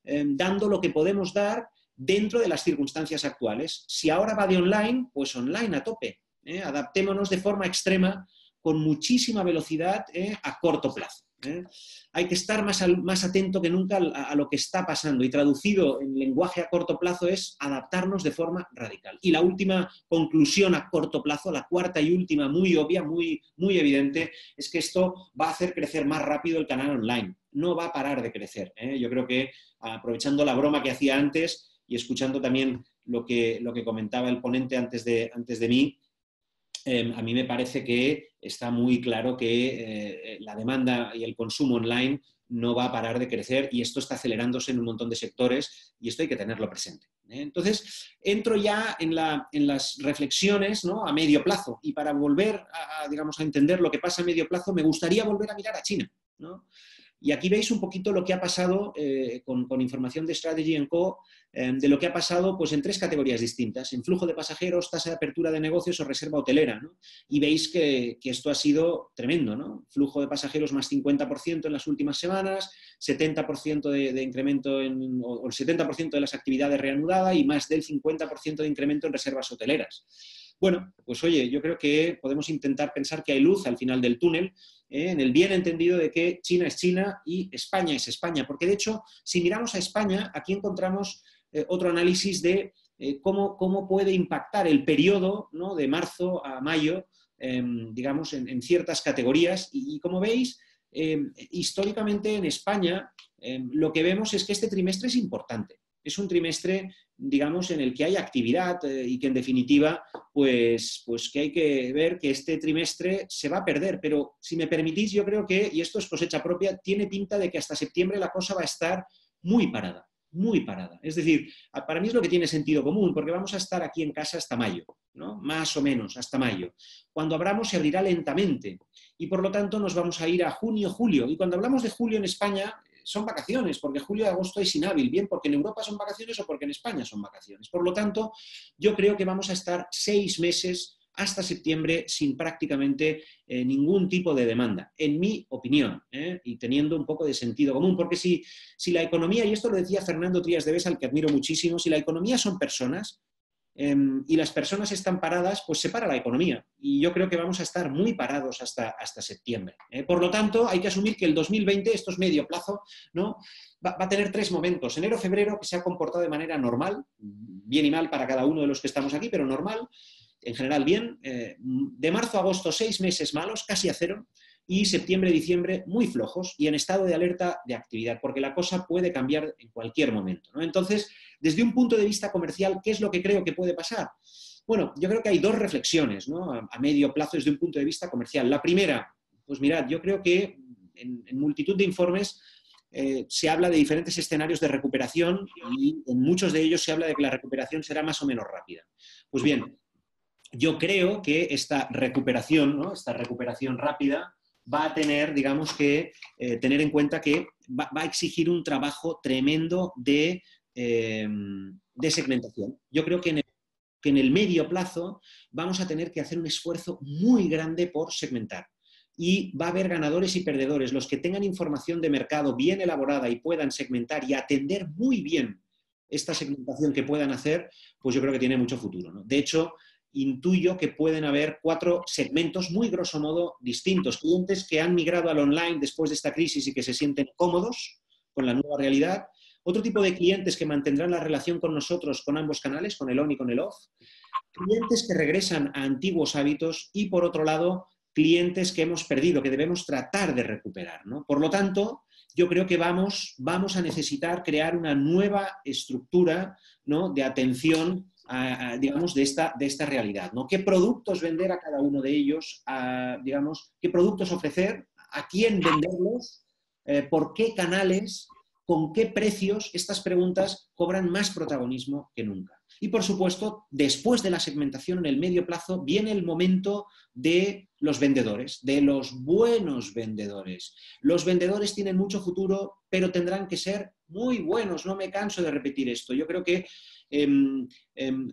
Dando lo que podemos dar dentro de las circunstancias actuales. Si ahora va de online, pues online a tope, ¿eh? Adaptémonos de forma extrema, con muchísima velocidad, a corto plazo, ¿eh? Hay que estar más atento que nunca a lo que está pasando, y traducido en lenguaje a corto plazo es adaptarnos de forma radical. Y la última conclusión a corto plazo, la cuarta y última, muy obvia, muy, muy evidente, es que esto va a hacer crecer más rápido el canal online. No va a parar de crecer, ¿eh? Yo creo que, aprovechando la broma que hacía antes y escuchando también lo que comentaba el ponente antes de mí, a mí me parece que está muy claro que la demanda y el consumo online no va a parar de crecer, y esto está acelerándose en un montón de sectores, y esto hay que tenerlo presente. Entonces, entro ya en las reflexiones, ¿no?, a medio plazo. Y para volver a entender lo que pasa a medio plazo, me gustaría volver a mirar a China, ¿no? Y aquí veis un poquito lo que ha pasado con información de Strategy & Co, de lo que ha pasado pues, en tres categorías distintas, en flujo de pasajeros, tasa de apertura de negocios o reserva hotelera, ¿no? Y veis que esto ha sido tremendo, ¿no? Flujo de pasajeros más 50% en las últimas semanas, 70% de incremento o el 70% de las actividades reanudadas y más del 50% de incremento en reservas hoteleras. Bueno, pues oye, yo creo que podemos intentar pensar que hay luz al final del túnel, en el bien entendido de que China es China y España es España. Porque de hecho, si miramos a España, aquí encontramos otro análisis de cómo puede impactar el periodo, ¿no?, de marzo a mayo, en ciertas categorías. Y como veis, históricamente en España lo que vemos es que este trimestre es importante. Es un trimestre, digamos, en el que hay actividad y que en definitiva, pues que hay que ver que este trimestre se va a perder. Pero si me permitís, yo creo que, y esto es cosecha propia, tiene pinta de que hasta septiembre la cosa va a estar muy parada, muy parada. Es decir, para mí es lo que tiene sentido común, porque vamos a estar aquí en casa hasta mayo, ¿no?, más o menos, hasta mayo. Cuando abramos se abrirá lentamente y por lo tanto nos vamos a ir a junio, julio. Y cuando hablamos de julio en España... son vacaciones, porque julio y agosto es inhábil, bien porque en Europa son vacaciones o porque en España son vacaciones. Por lo tanto, yo creo que vamos a estar 6 meses hasta septiembre sin prácticamente ningún tipo de demanda, en mi opinión, y teniendo un poco de sentido común. Porque si la economía, y esto lo decía Fernando Trías de Besa, al que admiro muchísimo, si la economía son personas y las personas están paradas, pues se para la economía. Y yo creo que vamos a estar muy parados hasta septiembre. Por lo tanto, hay que asumir que el 2020, esto es medio plazo, ¿no?, va a tener 3 momentos. Enero, febrero, que se ha comportado de manera normal, bien y mal para cada uno de los que estamos aquí, pero normal, en general bien. De marzo a agosto, 6 meses malos, casi a cero. Y septiembre, diciembre, muy flojos y en estado de alerta de actividad, porque la cosa puede cambiar en cualquier momento, ¿no? Entonces, desde un punto de vista comercial, ¿qué es lo que creo que puede pasar? Bueno, yo creo que hay 2 reflexiones, ¿no?, a medio plazo desde un punto de vista comercial. La primera, pues mirad, yo creo que en multitud de informes se habla de diferentes escenarios de recuperación y en muchos de ellos se habla de que la recuperación será más o menos rápida. Pues bien, yo creo que esta recuperación, ¿no?, esta recuperación rápida, va a tener, digamos, que tener en cuenta que va a exigir un trabajo tremendo de segmentación. Yo creo que en el medio plazo vamos a tener que hacer un esfuerzo muy grande por segmentar. Y va a haber ganadores y perdedores. Los que tengan información de mercado bien elaborada y puedan segmentar y atender muy bien esta segmentación que puedan hacer, pues yo creo que tiene mucho futuro, ¿no? De hecho, intuyo que pueden haber 4 segmentos muy grosso modo distintos. Clientes que han migrado al online después de esta crisis y que se sienten cómodos con la nueva realidad. Otro tipo de clientes que mantendrán la relación con nosotros con ambos canales, con el on y con el off. Clientes que regresan a antiguos hábitos y, por otro lado, clientes que hemos perdido, que debemos tratar de recuperar, ¿no? Por lo tanto, yo creo que vamos a necesitar crear una nueva estructura, ¿no?, de atención de esta realidad, ¿no? ¿Qué productos vender a cada uno de ellos? ¿Qué productos ofrecer? ¿A quién venderlos? ¿Por qué canales? ¿Con qué precios? Estas preguntas cobran más protagonismo que nunca. Y, por supuesto, después de la segmentación en el medio plazo, viene el momento de los vendedores, de los buenos vendedores. Los vendedores tienen mucho futuro, pero tendrán que ser muy buenos. No me canso de repetir esto. Yo creo que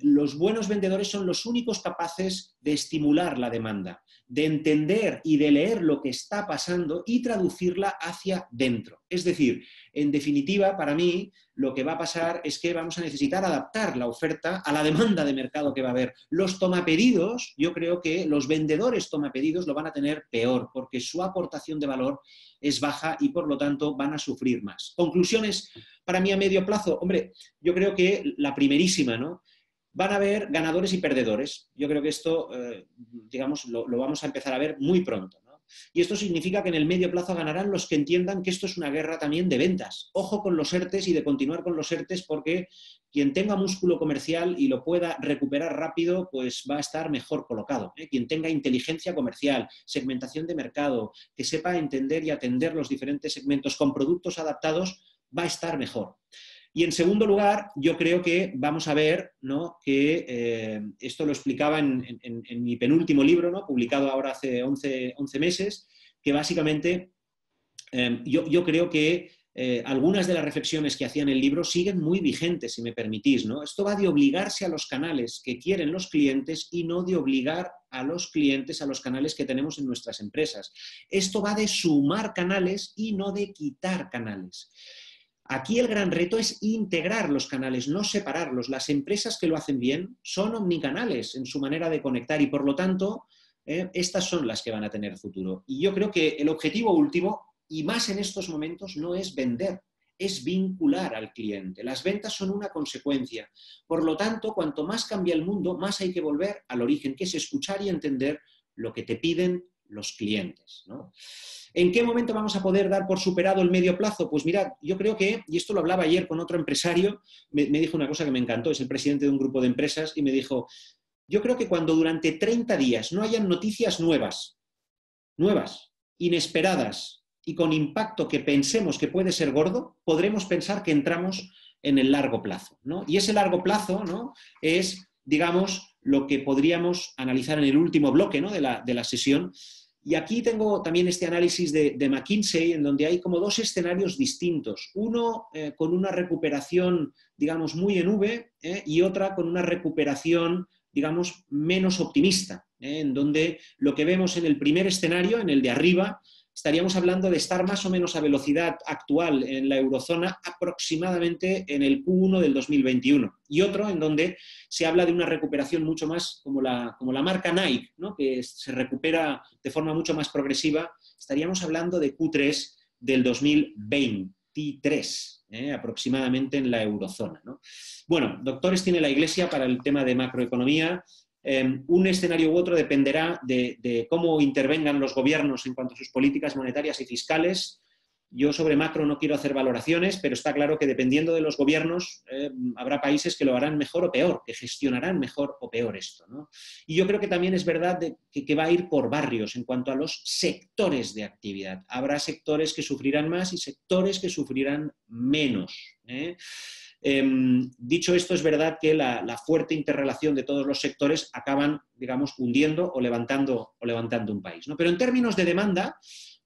los buenos vendedores son los únicos capaces de estimular la demanda, de entender y de leer lo que está pasando y traducirla hacia dentro. Es decir, en definitiva, para mí, lo que va a pasar es que vamos a necesitar adaptar la oferta a la demanda de mercado que va a haber. Los tomapedidos, yo creo que los vendedores tomapedidos lo van a tener peor, porque su aportación de valor es baja y, por lo tanto, van a sufrir más. Conclusiones para mí a medio plazo. Hombre, yo creo que la primerísima, ¿no? Van a haber ganadores y perdedores. Yo creo que esto, lo vamos a empezar a ver muy pronto, ¿no? Y esto significa que en el medio plazo ganarán los que entiendan que esto es una guerra también de ventas. Ojo con los ERTEs y de continuar con los ERTEs, porque quien tenga músculo comercial y lo pueda recuperar rápido, pues va a estar mejor colocado, ¿eh? Quien tenga inteligencia comercial, segmentación de mercado, que sepa entender y atender los diferentes segmentos con productos adaptados, va a estar mejor. Y en segundo lugar, yo creo que vamos a ver, ¿no?, que esto lo explicaba en mi penúltimo libro, ¿no?, publicado ahora hace 11 meses, que básicamente yo creo que algunas de las reflexiones que hacía en el libro siguen muy vigentes, si me permitís, ¿no? Esto va de obligarse a los canales que quieren los clientes y no de obligar a los clientes a los canales que tenemos en nuestras empresas. Esto va de sumar canales y no de quitar canales. Aquí el gran reto es integrar los canales, no separarlos. Las empresas que lo hacen bien son omnicanales en su manera de conectar y, por lo tanto, estas son las que van a tener futuro. Y yo creo que el objetivo último, y más en estos momentos, no es vender, es vincular al cliente. Las ventas son una consecuencia. Por lo tanto, cuanto más cambia el mundo, más hay que volver al origen, que es escuchar y entender lo que te piden los clientes, ¿no? ¿En qué momento vamos a poder dar por superado el medio plazo? Pues mirad, yo creo que, y esto lo hablaba ayer con otro empresario, me dijo una cosa que me encantó, es el presidente de un grupo de empresas, y me dijo, yo creo que cuando durante 30 días no hayan noticias nuevas, inesperadas, y con impacto que pensemos que puede ser gordo, podremos pensar que entramos en el largo plazo, ¿no? Y ese largo plazo, ¿no?, es, digamos, lo que podríamos analizar en el último bloque, ¿no?, de la sesión. Y aquí tengo también este análisis de McKinsey, en donde hay como dos escenarios distintos. Uno con una recuperación, digamos, muy en V, y otra con una recuperación, digamos, menos optimista, en donde lo que vemos en el primer escenario, en el de arriba, estaríamos hablando de estar más o menos a velocidad actual en la eurozona aproximadamente en el Q1 del 2021. Y otro en donde se habla de una recuperación mucho más como la marca Nike, ¿no?, que se recupera de forma mucho más progresiva. Estaríamos hablando de Q3 del 2023, aproximadamente en la eurozona, ¿no? Bueno, doctores tiene la Iglesia para el tema de macroeconomía. Un escenario u otro dependerá de cómo intervengan los gobiernos en cuanto a sus políticas monetarias y fiscales. Yo sobre macro no quiero hacer valoraciones, pero está claro que dependiendo de los gobiernos habrá países que lo harán mejor o peor, que gestionarán mejor o peor esto, ¿no? Y yo creo que también es verdad que va a ir por barrios en cuanto a los sectores de actividad. Habrá sectores que sufrirán más y sectores que sufrirán menos, ¿eh? Dicho esto, es verdad que la fuerte interrelación de todos los sectores acaban, digamos, hundiendo o levantando un país, ¿no? Pero en términos de demanda,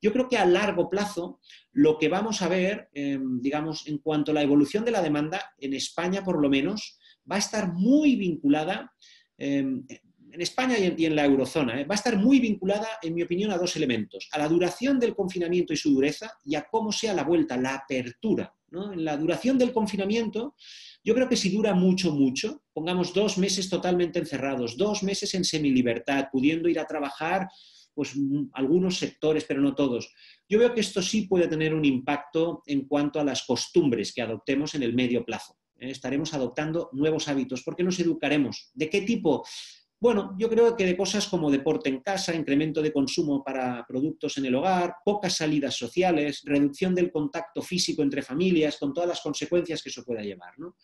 yo creo que a largo plazo lo que vamos a ver, digamos, en cuanto a la evolución de la demanda, en España por lo menos, va a estar muy vinculada, en España y en la eurozona, va a estar muy vinculada, en mi opinión, a dos elementos: a la duración del confinamiento y su dureza, y a cómo sea la vuelta, la apertura, ¿no? En la duración del confinamiento, yo creo que si dura mucho, pongamos 2 meses totalmente encerrados, 2 meses en semilibertad, pudiendo ir a trabajar, pues algunos sectores, pero no todos. Yo veo que esto sí puede tener un impacto en cuanto a las costumbres que adoptemos en el medio plazo. Estaremos adoptando nuevos hábitos. ¿Por qué nos educaremos? ¿De qué tipo? Bueno, yo creo que de cosas como deporte en casa, incremento de consumo para productos en el hogar, pocas salidas sociales, reducción del contacto físico entre familias, con todas las consecuencias que eso pueda llevar, ¿no?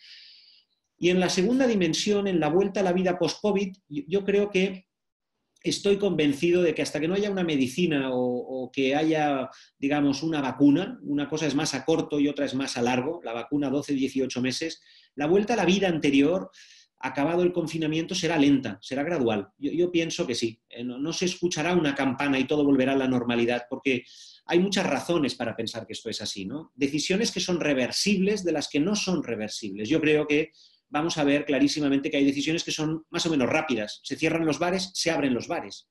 Y en la segunda dimensión, en la vuelta a la vida post-COVID, yo creo que estoy convencido de que hasta que no haya una medicina o que haya, digamos, una vacuna, una cosa es más a corto y otra es más a largo, la vacuna 12, 18 meses, la vuelta a la vida anterior, acabado el confinamiento, será lenta, será gradual. Yo pienso que sí. No se escuchará una campana y todo volverá a la normalidad, porque hay muchas razones para pensar que esto es así, ¿no? Decisiones que son reversibles de las que no son reversibles. Yo creo que vamos a ver clarísimamente que hay decisiones que son más o menos rápidas. Se cierran los bares, se abren los bares.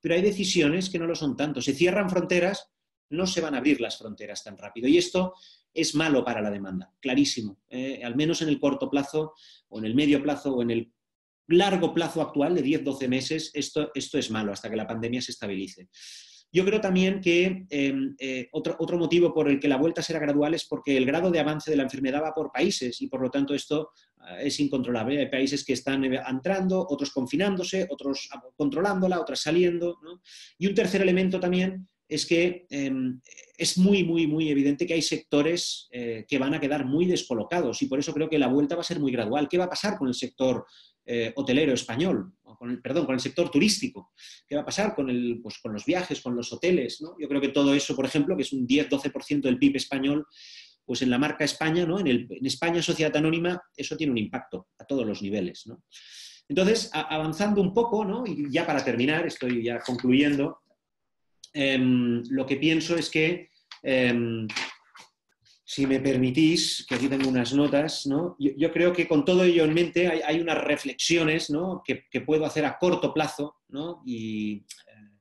Pero hay decisiones que no lo son tanto. Se cierran fronteras, no se van a abrir las fronteras tan rápido. Y esto es malo para la demanda, clarísimo. Al menos en el corto plazo, o en el medio plazo, o en el largo plazo actual de 10-12 meses, esto es malo hasta que la pandemia se estabilice. Yo creo también que otro motivo por el que la vuelta será gradual es porque el grado de avance de la enfermedad va por países y, por lo tanto, esto es incontrolable. Hay países que están entrando, otros confinándose, otros controlándola, otros saliendo, ¿no? Y un tercer elemento también es que es muy evidente que hay sectores que van a quedar muy descolocados, y por eso creo que la vuelta va a ser muy gradual. ¿Qué va a pasar con el sector hotelero español? O con el sector turístico. ¿Qué va a pasar con los viajes, con los hoteles, ¿no? Yo creo que todo eso, por ejemplo, que es un 10-12% del PIB español, pues en la marca España, ¿no? En España Sociedad Anónima, eso tiene un impacto a todos los niveles, ¿no? Entonces, avanzando un poco, ¿no? Y ya para terminar, estoy ya concluyendo, lo que pienso es que, si me permitís, que aquí tengo unas notas, ¿no? Yo creo que con todo ello en mente hay unas reflexiones, ¿no? que puedo hacer a corto plazo, ¿no? Y,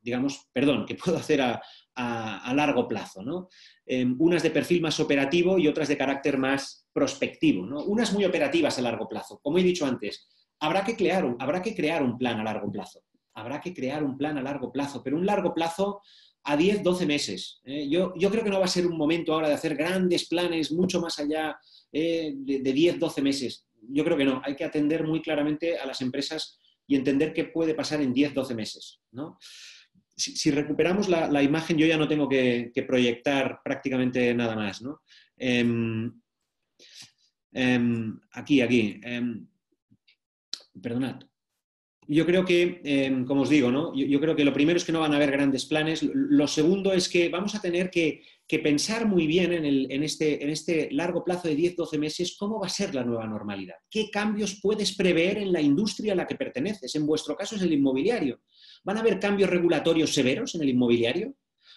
digamos, perdón, que puedo hacer a largo plazo, ¿no? Unas de perfil más operativo y otras de carácter más prospectivo, ¿no? Unas muy operativas a largo plazo. Como he dicho antes, habrá que crear un plan a largo plazo. Habrá que crear un plan a largo plazo, pero un largo plazo a 10, 12 meses. Yo creo que no va a ser un momento ahora de hacer grandes planes mucho más allá de 10, 12 meses. Yo creo que no. Hay que atender muy claramente a las empresas y entender qué puede pasar en 10, 12 meses, ¿no? Si recuperamos la imagen, yo ya no tengo que proyectar prácticamente nada más, ¿no? Aquí. Perdonad. Yo creo que, como os digo, ¿no? Yo creo que lo primero es que no van a haber grandes planes. Lo segundo es que vamos a tener que pensar muy bien en este largo plazo de 10-12 meses cómo va a ser la nueva normalidad. ¿Qué cambios puedes prever en la industria a la que perteneces? En vuestro caso es el inmobiliario. ¿Van a haber cambios regulatorios severos en el inmobiliario?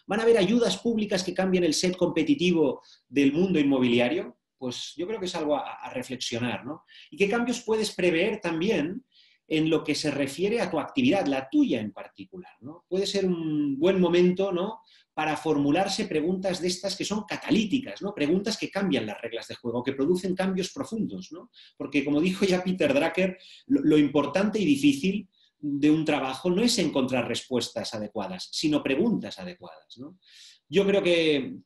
¿Van a haber ayudas públicas que cambien el set competitivo del mundo inmobiliario? Pues yo creo que es algo a reflexionar, ¿no? ¿Y qué cambios puedes prever también en lo que se refiere a tu actividad, la tuya en particular, ¿no? Puede ser un buen momento, ¿no?, para formularse preguntas de estas que son catalíticas, ¿no? Preguntas que cambian las reglas de juego, que producen cambios profundos, ¿no? Porque, como dijo ya Peter Drucker, lo importante y difícil de un trabajo no es encontrar respuestas adecuadas, sino preguntas adecuadas, ¿no? Yo creo que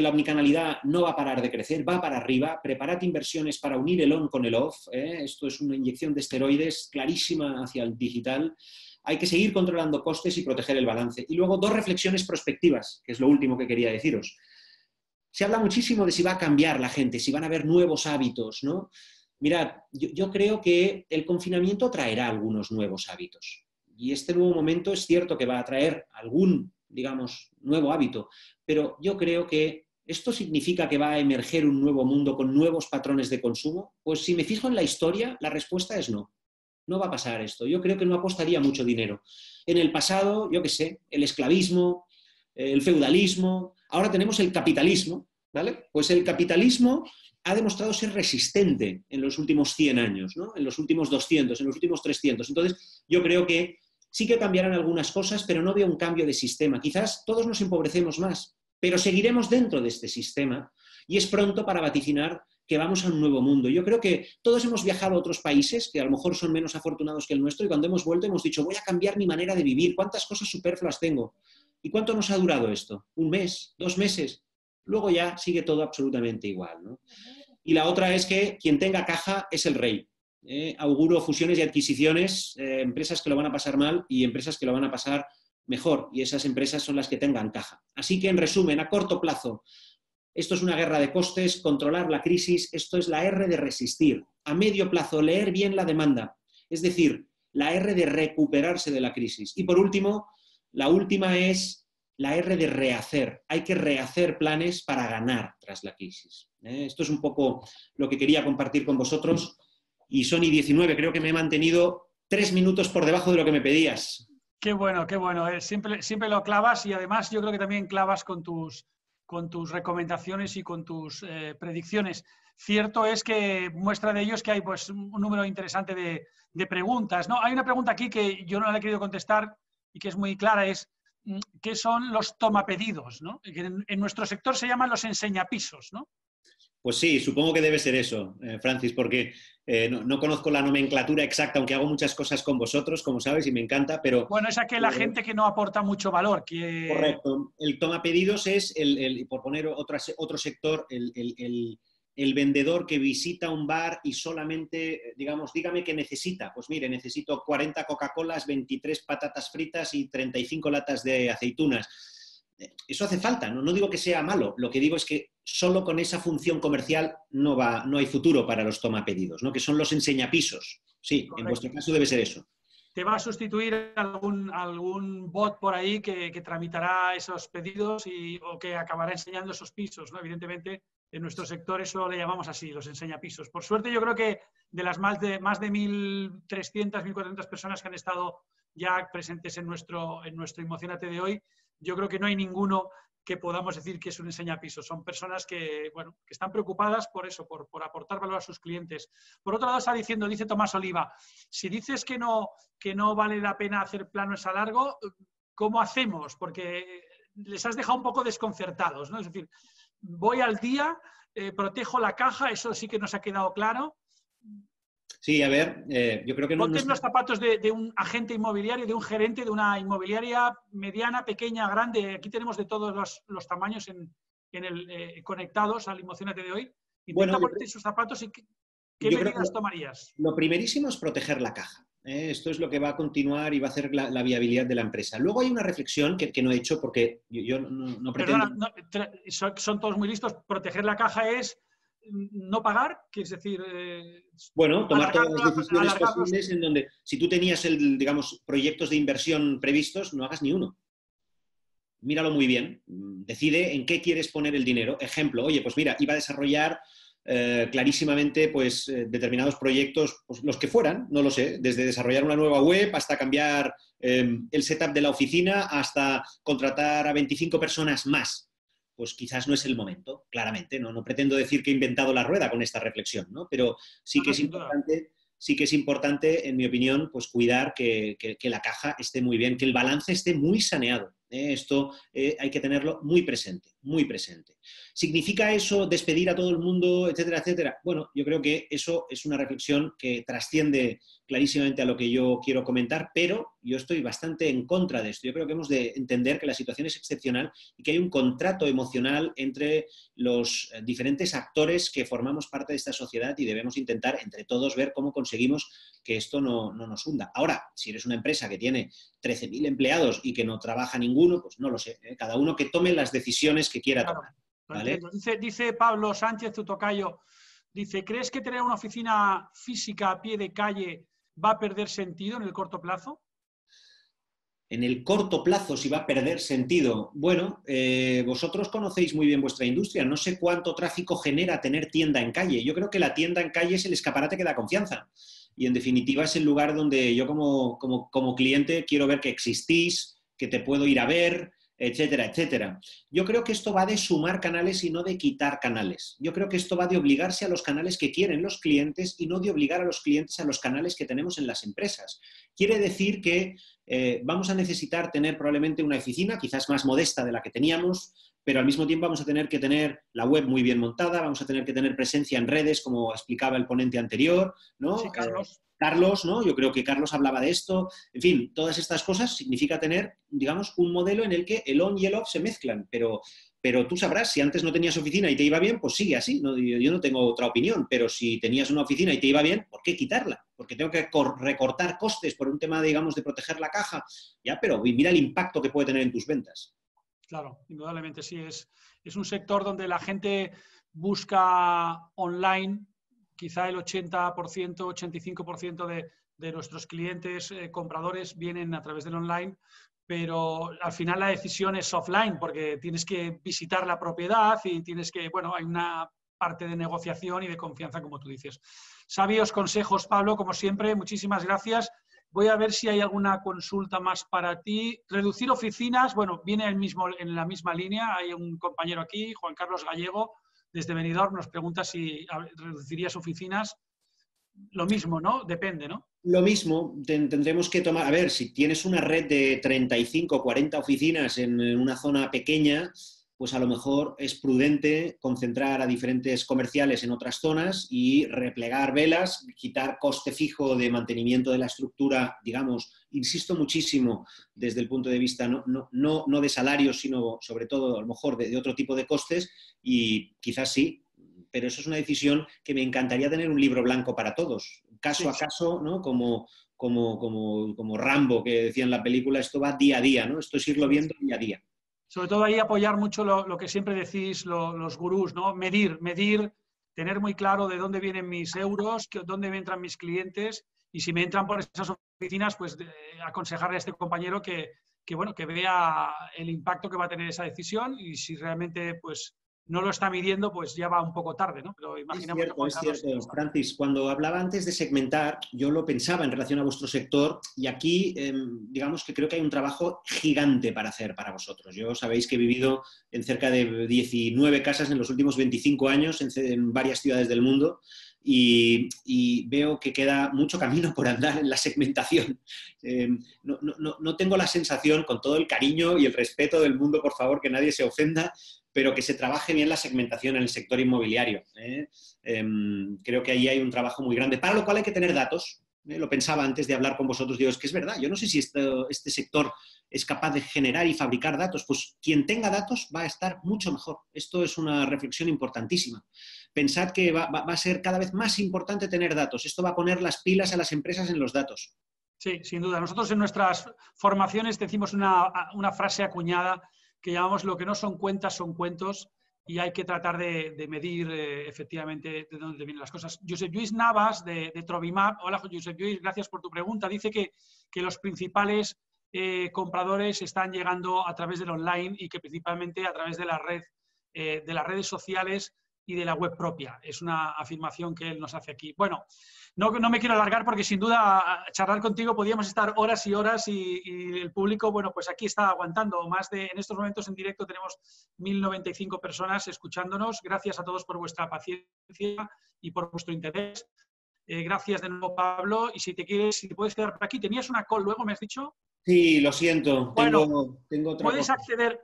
la omnicanalidad no va a parar de crecer, va para arriba. Preparad inversiones para unir el on con el off, ¿eh? Esto es una inyección de esteroides clarísima hacia el digital. Hay que seguir controlando costes y proteger el balance. Y luego dos reflexiones prospectivas, que es lo último que quería deciros. Se habla muchísimo de si va a cambiar la gente, si van a haber nuevos hábitos, ¿no? Mirad, yo creo que el confinamiento traerá algunos nuevos hábitos. Y este nuevo momento es cierto que va a traer algún, digamos, nuevo hábito, pero yo creo que esto significa que va a emerger un nuevo mundo con nuevos patrones de consumo. Pues si me fijo en la historia, la respuesta es no. No va a pasar esto. Yo creo que no apostaría mucho dinero. En el pasado, yo qué sé, el esclavismo, el feudalismo, ahora tenemos el capitalismo, ¿vale? Pues el capitalismo ha demostrado ser resistente en los últimos 100 años, ¿no? En los últimos 200, en los últimos 300. Entonces, yo creo que sí que cambiarán algunas cosas, pero no veo un cambio de sistema. Quizás todos nos empobrecemos más, pero seguiremos dentro de este sistema y es pronto para vaticinar que vamos a un nuevo mundo. Yo creo que todos hemos viajado a otros países que a lo mejor son menos afortunados que el nuestro y cuando hemos vuelto hemos dicho, voy a cambiar mi manera de vivir, ¿cuántas cosas superfluas tengo? ¿Y cuánto nos ha durado esto? ¿Un mes? ¿2 meses? Luego ya sigue todo absolutamente igual, ¿no? Y la otra es que quien tenga caja es el rey. Auguro fusiones y adquisiciones, empresas que lo van a pasar mal y empresas que lo van a pasar mejor, y esas empresas son las que tengan caja. Así que, en resumen, a corto plazo, esto es una guerra de costes, controlar la crisis, esto es la R de resistir. A medio plazo, leer bien la demanda, es decir, la R de recuperarse de la crisis. Y por último, la última es la R de rehacer. Hay que rehacer planes para ganar tras la crisis. Esto es un poco lo que quería compartir con vosotros. Y son y 19, creo que me he mantenido 3 minutos por debajo de lo que me pedías. Qué bueno, qué bueno. Siempre lo clavas y además yo creo que también clavas con tus recomendaciones y con tus predicciones. Cierto es que muestra de ello es que hay pues, un número interesante de preguntas, ¿no? Hay una pregunta aquí que yo no la he querido contestar y que es muy clara, es ¿qué son los tomapedidos, ¿no? Que en nuestro sector se llaman los enseñapisos, ¿no? Pues sí, supongo que debe ser eso, Francis, porque no conozco la nomenclatura exacta, aunque hago muchas cosas con vosotros, como sabes, y me encanta, pero... Bueno, es aquella gente que no aporta mucho valor. Que... Correcto. El toma pedidos es, por poner otro sector, el vendedor que visita un bar y solamente, digamos, dígame qué necesita. Pues mire, necesito 40 Coca-Colas, 23 patatas fritas y 35 latas de aceitunas. Eso hace falta, ¿no? No digo que sea malo, lo que digo es que solo con esa función comercial no hay futuro para los tomapedidos, ¿no? Que son los enseñapisos. Sí, correcto. En vuestro caso debe ser eso. ¿Te va a sustituir algún bot por ahí que tramitará esos pedidos o que acabará enseñando esos pisos, ¿no? Evidentemente, En nuestro sector eso le llamamos así, los enseñapisos. Por suerte yo creo que de las más de 1.300, 1.400 personas que han estado ya presentes en nuestro Inmociónate de hoy, yo creo que no hay ninguno que podamos decir que es un enseñapisos. Son personas que, bueno, que están preocupadas por eso, por aportar valor a sus clientes. Por otro lado está diciendo, dice Tomás Oliva, si dices que no vale la pena hacer planos a largo, ¿cómo hacemos? Porque les has dejado un poco desconcertados, ¿no? Es decir, voy al día, protejo la caja, eso sí que nos ha quedado claro. Sí, a ver, yo creo que no... Ponte en los zapatos de un agente inmobiliario, de un gerente de una inmobiliaria mediana, pequeña, grande. Aquí tenemos de todos los tamaños conectados al Inmociónate de hoy. Intenta ponerte sus zapatos y ¿qué medidas tomarías? Lo primerísimo es proteger la caja. Esto es lo que va a continuar y va a hacer la viabilidad de la empresa. Luego hay una reflexión que no he hecho porque yo no pretendo... Perdona, son todos muy listos. Proteger la caja es... ¿No pagar? Que es decir... bueno, tomar todas las decisiones posibles en donde, si tú tenías, digamos, proyectos de inversión previstos, no hagas ni uno. Míralo muy bien. Decide en qué quieres poner el dinero. Ejemplo, oye, pues mira, iba a desarrollar clarísimamente pues determinados proyectos, pues, los que fueran, no lo sé, desde desarrollar una nueva web hasta cambiar el setup de la oficina, hasta contratar a 25 personas más. Pues quizás no es el momento, claramente. No pretendo decir que he inventado la rueda con esta reflexión, ¿no? Pero sí que es importante, en mi opinión, pues cuidar que la caja esté muy bien, que el balance esté muy saneado. Esto hay que tenerlo muy presente, muy presente. ¿Significa eso despedir a todo el mundo, etcétera, etcétera? Bueno, yo creo que eso es una reflexión que trasciende clarísimamente a lo que yo quiero comentar, pero yo estoy bastante en contra de esto. Yo creo que hemos de entender que la situación es excepcional y que hay un contrato emocional entre los diferentes actores que formamos parte de esta sociedad y debemos intentar entre todos ver cómo conseguimos que esto no nos hunda. Ahora, si eres una empresa que tiene 13.000 empleados y que no trabaja ninguno, pues no lo sé, ¿eh? Cada uno que tome las decisiones que quiera tomar, ¿vale? Dice Pablo Sánchez, tu tocayo, dice, ¿crees que tener una oficina física a pie de calle va a perder sentido en el corto plazo? En el corto plazo, si va a perder sentido. Bueno, vosotros conocéis muy bien vuestra industria. No sé cuánto tráfico genera tener tienda en calle. Yo creo que la tienda en calle es el escaparate que da confianza. Y, en definitiva, es el lugar donde yo como cliente quiero ver que existís, que te puedo ir a ver, etcétera, etcétera. Yo creo que esto va de sumar canales y no de quitar canales. Yo creo que esto va de obligarse a los canales que quieren los clientes y no de obligar a los clientes a los canales que tenemos en las empresas. Quiere decir que vamos a necesitar tener probablemente una oficina, quizás más modesta de la que teníamos, pero al mismo tiempo vamos a tener que tener la web muy bien montada, vamos a tener que tener presencia en redes, como explicaba el ponente anterior, ¿no? Sí, Carlos, ¿no? Yo creo que Carlos hablaba de esto. En fin, todas estas cosas significa tener, digamos, un modelo en el que el on y el off se mezclan. Pero tú sabrás, si antes no tenías oficina y te iba bien, pues sigue así. ¿No? Yo no tengo otra opinión, pero si tenías una oficina y te iba bien, ¿por qué quitarla? Porque tengo que recortar costes por un tema, digamos, de proteger la caja. Ya, pero mira el impacto que puede tener en tus ventas. Claro, indudablemente sí. Es un sector donde la gente busca online. Quizá el 80%, 85% de nuestros clientes compradores vienen a través del online, pero al final la decisión es offline porque tienes que visitar la propiedad y tienes que, bueno, hay una parte de negociación y de confianza, como tú dices. Sabios consejos, Pablo, como siempre, muchísimas gracias. Voy a ver si hay alguna consulta más para ti. Reducir oficinas, bueno, viene en la misma línea. Hay un compañero aquí, Juan Carlos Gallego, desde Benidorm nos pregunta si reducirías oficinas. Lo mismo, ¿no? Depende, ¿no? Lo mismo. Tendremos que tomar... A ver, si tienes una red de 35 o 40 oficinas en una zona pequeña, pues a lo mejor es prudente concentrar a diferentes comerciales en otras zonas y replegar velas, quitar coste fijo de mantenimiento de la estructura, digamos, insisto muchísimo desde el punto de vista no de salarios, sino sobre todo a lo mejor de otro tipo de costes y quizás sí, pero eso es una decisión que me encantaría tener un libro blanco para todos, caso a caso, ¿no? Como Rambo, que decía en la película, esto va día a día, ¿no? Esto es irlo viendo día a día. Sobre todo ahí apoyar mucho lo que siempre decís los gurús, ¿no? Medir, tener muy claro de dónde vienen mis euros, dónde me entran mis clientes y si me entran por esas oficinas, pues aconsejarle a este compañero que vea el impacto que va a tener esa decisión y si realmente pues no lo está midiendo, pues ya va un poco tarde, ¿no? Pero imaginamos que es cierto, Francis. Cuando hablaba antes de segmentar, yo lo pensaba en relación a vuestro sector y aquí, digamos que creo que hay un trabajo gigante para hacer para vosotros. Yo sabéis que he vivido en cerca de 19 casas en los últimos 25 años en varias ciudades del mundo y veo que queda mucho camino por andar en la segmentación. No tengo la sensación, con todo el cariño y el respeto del mundo, por favor, que nadie se ofenda, pero que se trabaje bien la segmentación en el sector inmobiliario. Creo que ahí hay un trabajo muy grande, para lo cual hay que tener datos. Lo pensaba antes de hablar con vosotros, digo, es que es verdad, yo no sé si este sector es capaz de generar y fabricar datos. Pues quien tenga datos va a estar mucho mejor. Esto es una reflexión importantísima. Pensad que va a ser cada vez más importante tener datos. Esto va a poner las pilas a las empresas en los datos. Sí, sin duda. Nosotros en nuestras formaciones decimos una frase acuñada que llamamos lo que no son cuentas son cuentos, y hay que tratar de medir efectivamente de dónde vienen las cosas. Josep Lluís Navas de Trovimap, hola Josep Lluís, gracias por tu pregunta, dice que los principales compradores están llegando a través del online y que principalmente a través de la red, de las redes sociales y de la web propia. Es una afirmación que él nos hace aquí. Bueno, no me quiero alargar porque sin duda charlar contigo podíamos estar horas y horas y el público, bueno, pues aquí está aguantando. En estos momentos en directo tenemos 1.095 personas escuchándonos. Gracias a todos por vuestra paciencia y por vuestro interés. Gracias de nuevo, Pablo. Y si te puedes quedar por aquí. Tenías una call luego, me has dicho. Sí, lo siento. Bueno, tengo otra cosa.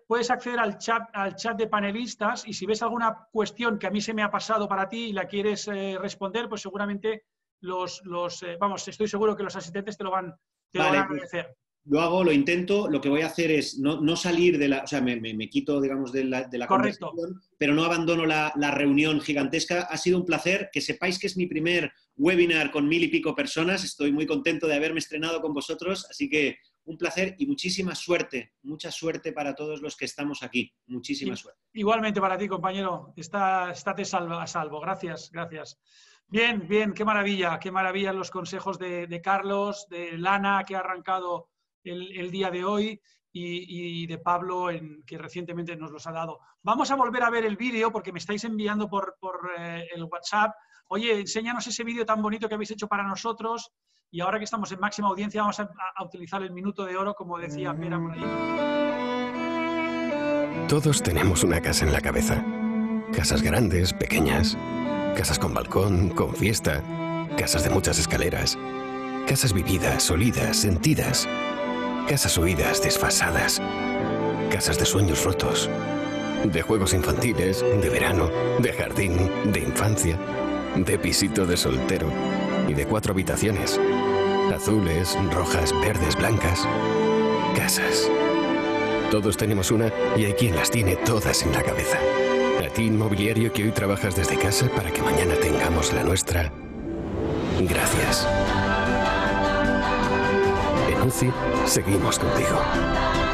Puedes acceder al chat de panelistas y si ves alguna cuestión que a mí se me ha pasado para ti y la quieres responder, pues seguramente estoy seguro que los asistentes te lo van a agradecer. Lo hago, lo intento. Lo que voy a hacer es no salir de la... O sea, me quito, digamos, de la conversación, pero no abandono la reunión gigantesca. Ha sido un placer. Que sepáis que es mi primer webinar con 1.000 y pico personas. Estoy muy contento de haberme estrenado con vosotros. Así que un placer y muchísima suerte. Mucha suerte para todos los que estamos aquí. Muchísima suerte. Igualmente para ti, compañero. Estate a salvo. Gracias, gracias. Bien, bien. Qué maravilla los consejos de Carlos, de Lana, que ha arrancado el día de hoy y de Pablo, que recientemente nos los ha dado. Vamos a volver a ver el vídeo porque me estáis enviando por el WhatsApp. Oye, enséñanos ese vídeo tan bonito que habéis hecho para nosotros, y ahora que estamos en máxima audiencia vamos a utilizar el minuto de oro, como decía Pera por ahí. Todos tenemos una casa en la cabeza. Casas grandes, pequeñas, casas con balcón, con fiesta, casas de muchas escaleras, casas vividas, olidas, sentidas, casas huidas, desfasadas, casas de sueños rotos, de juegos infantiles, de verano, de jardín, de infancia, de pisito de soltero y de 4 habitaciones, azules, rojas, verdes, blancas, casas. Todos tenemos una y hay quien las tiene todas en la cabeza. A ti, inmobiliario, que hoy trabajas desde casa para que mañana tengamos la nuestra. Gracias. En UCI seguimos contigo.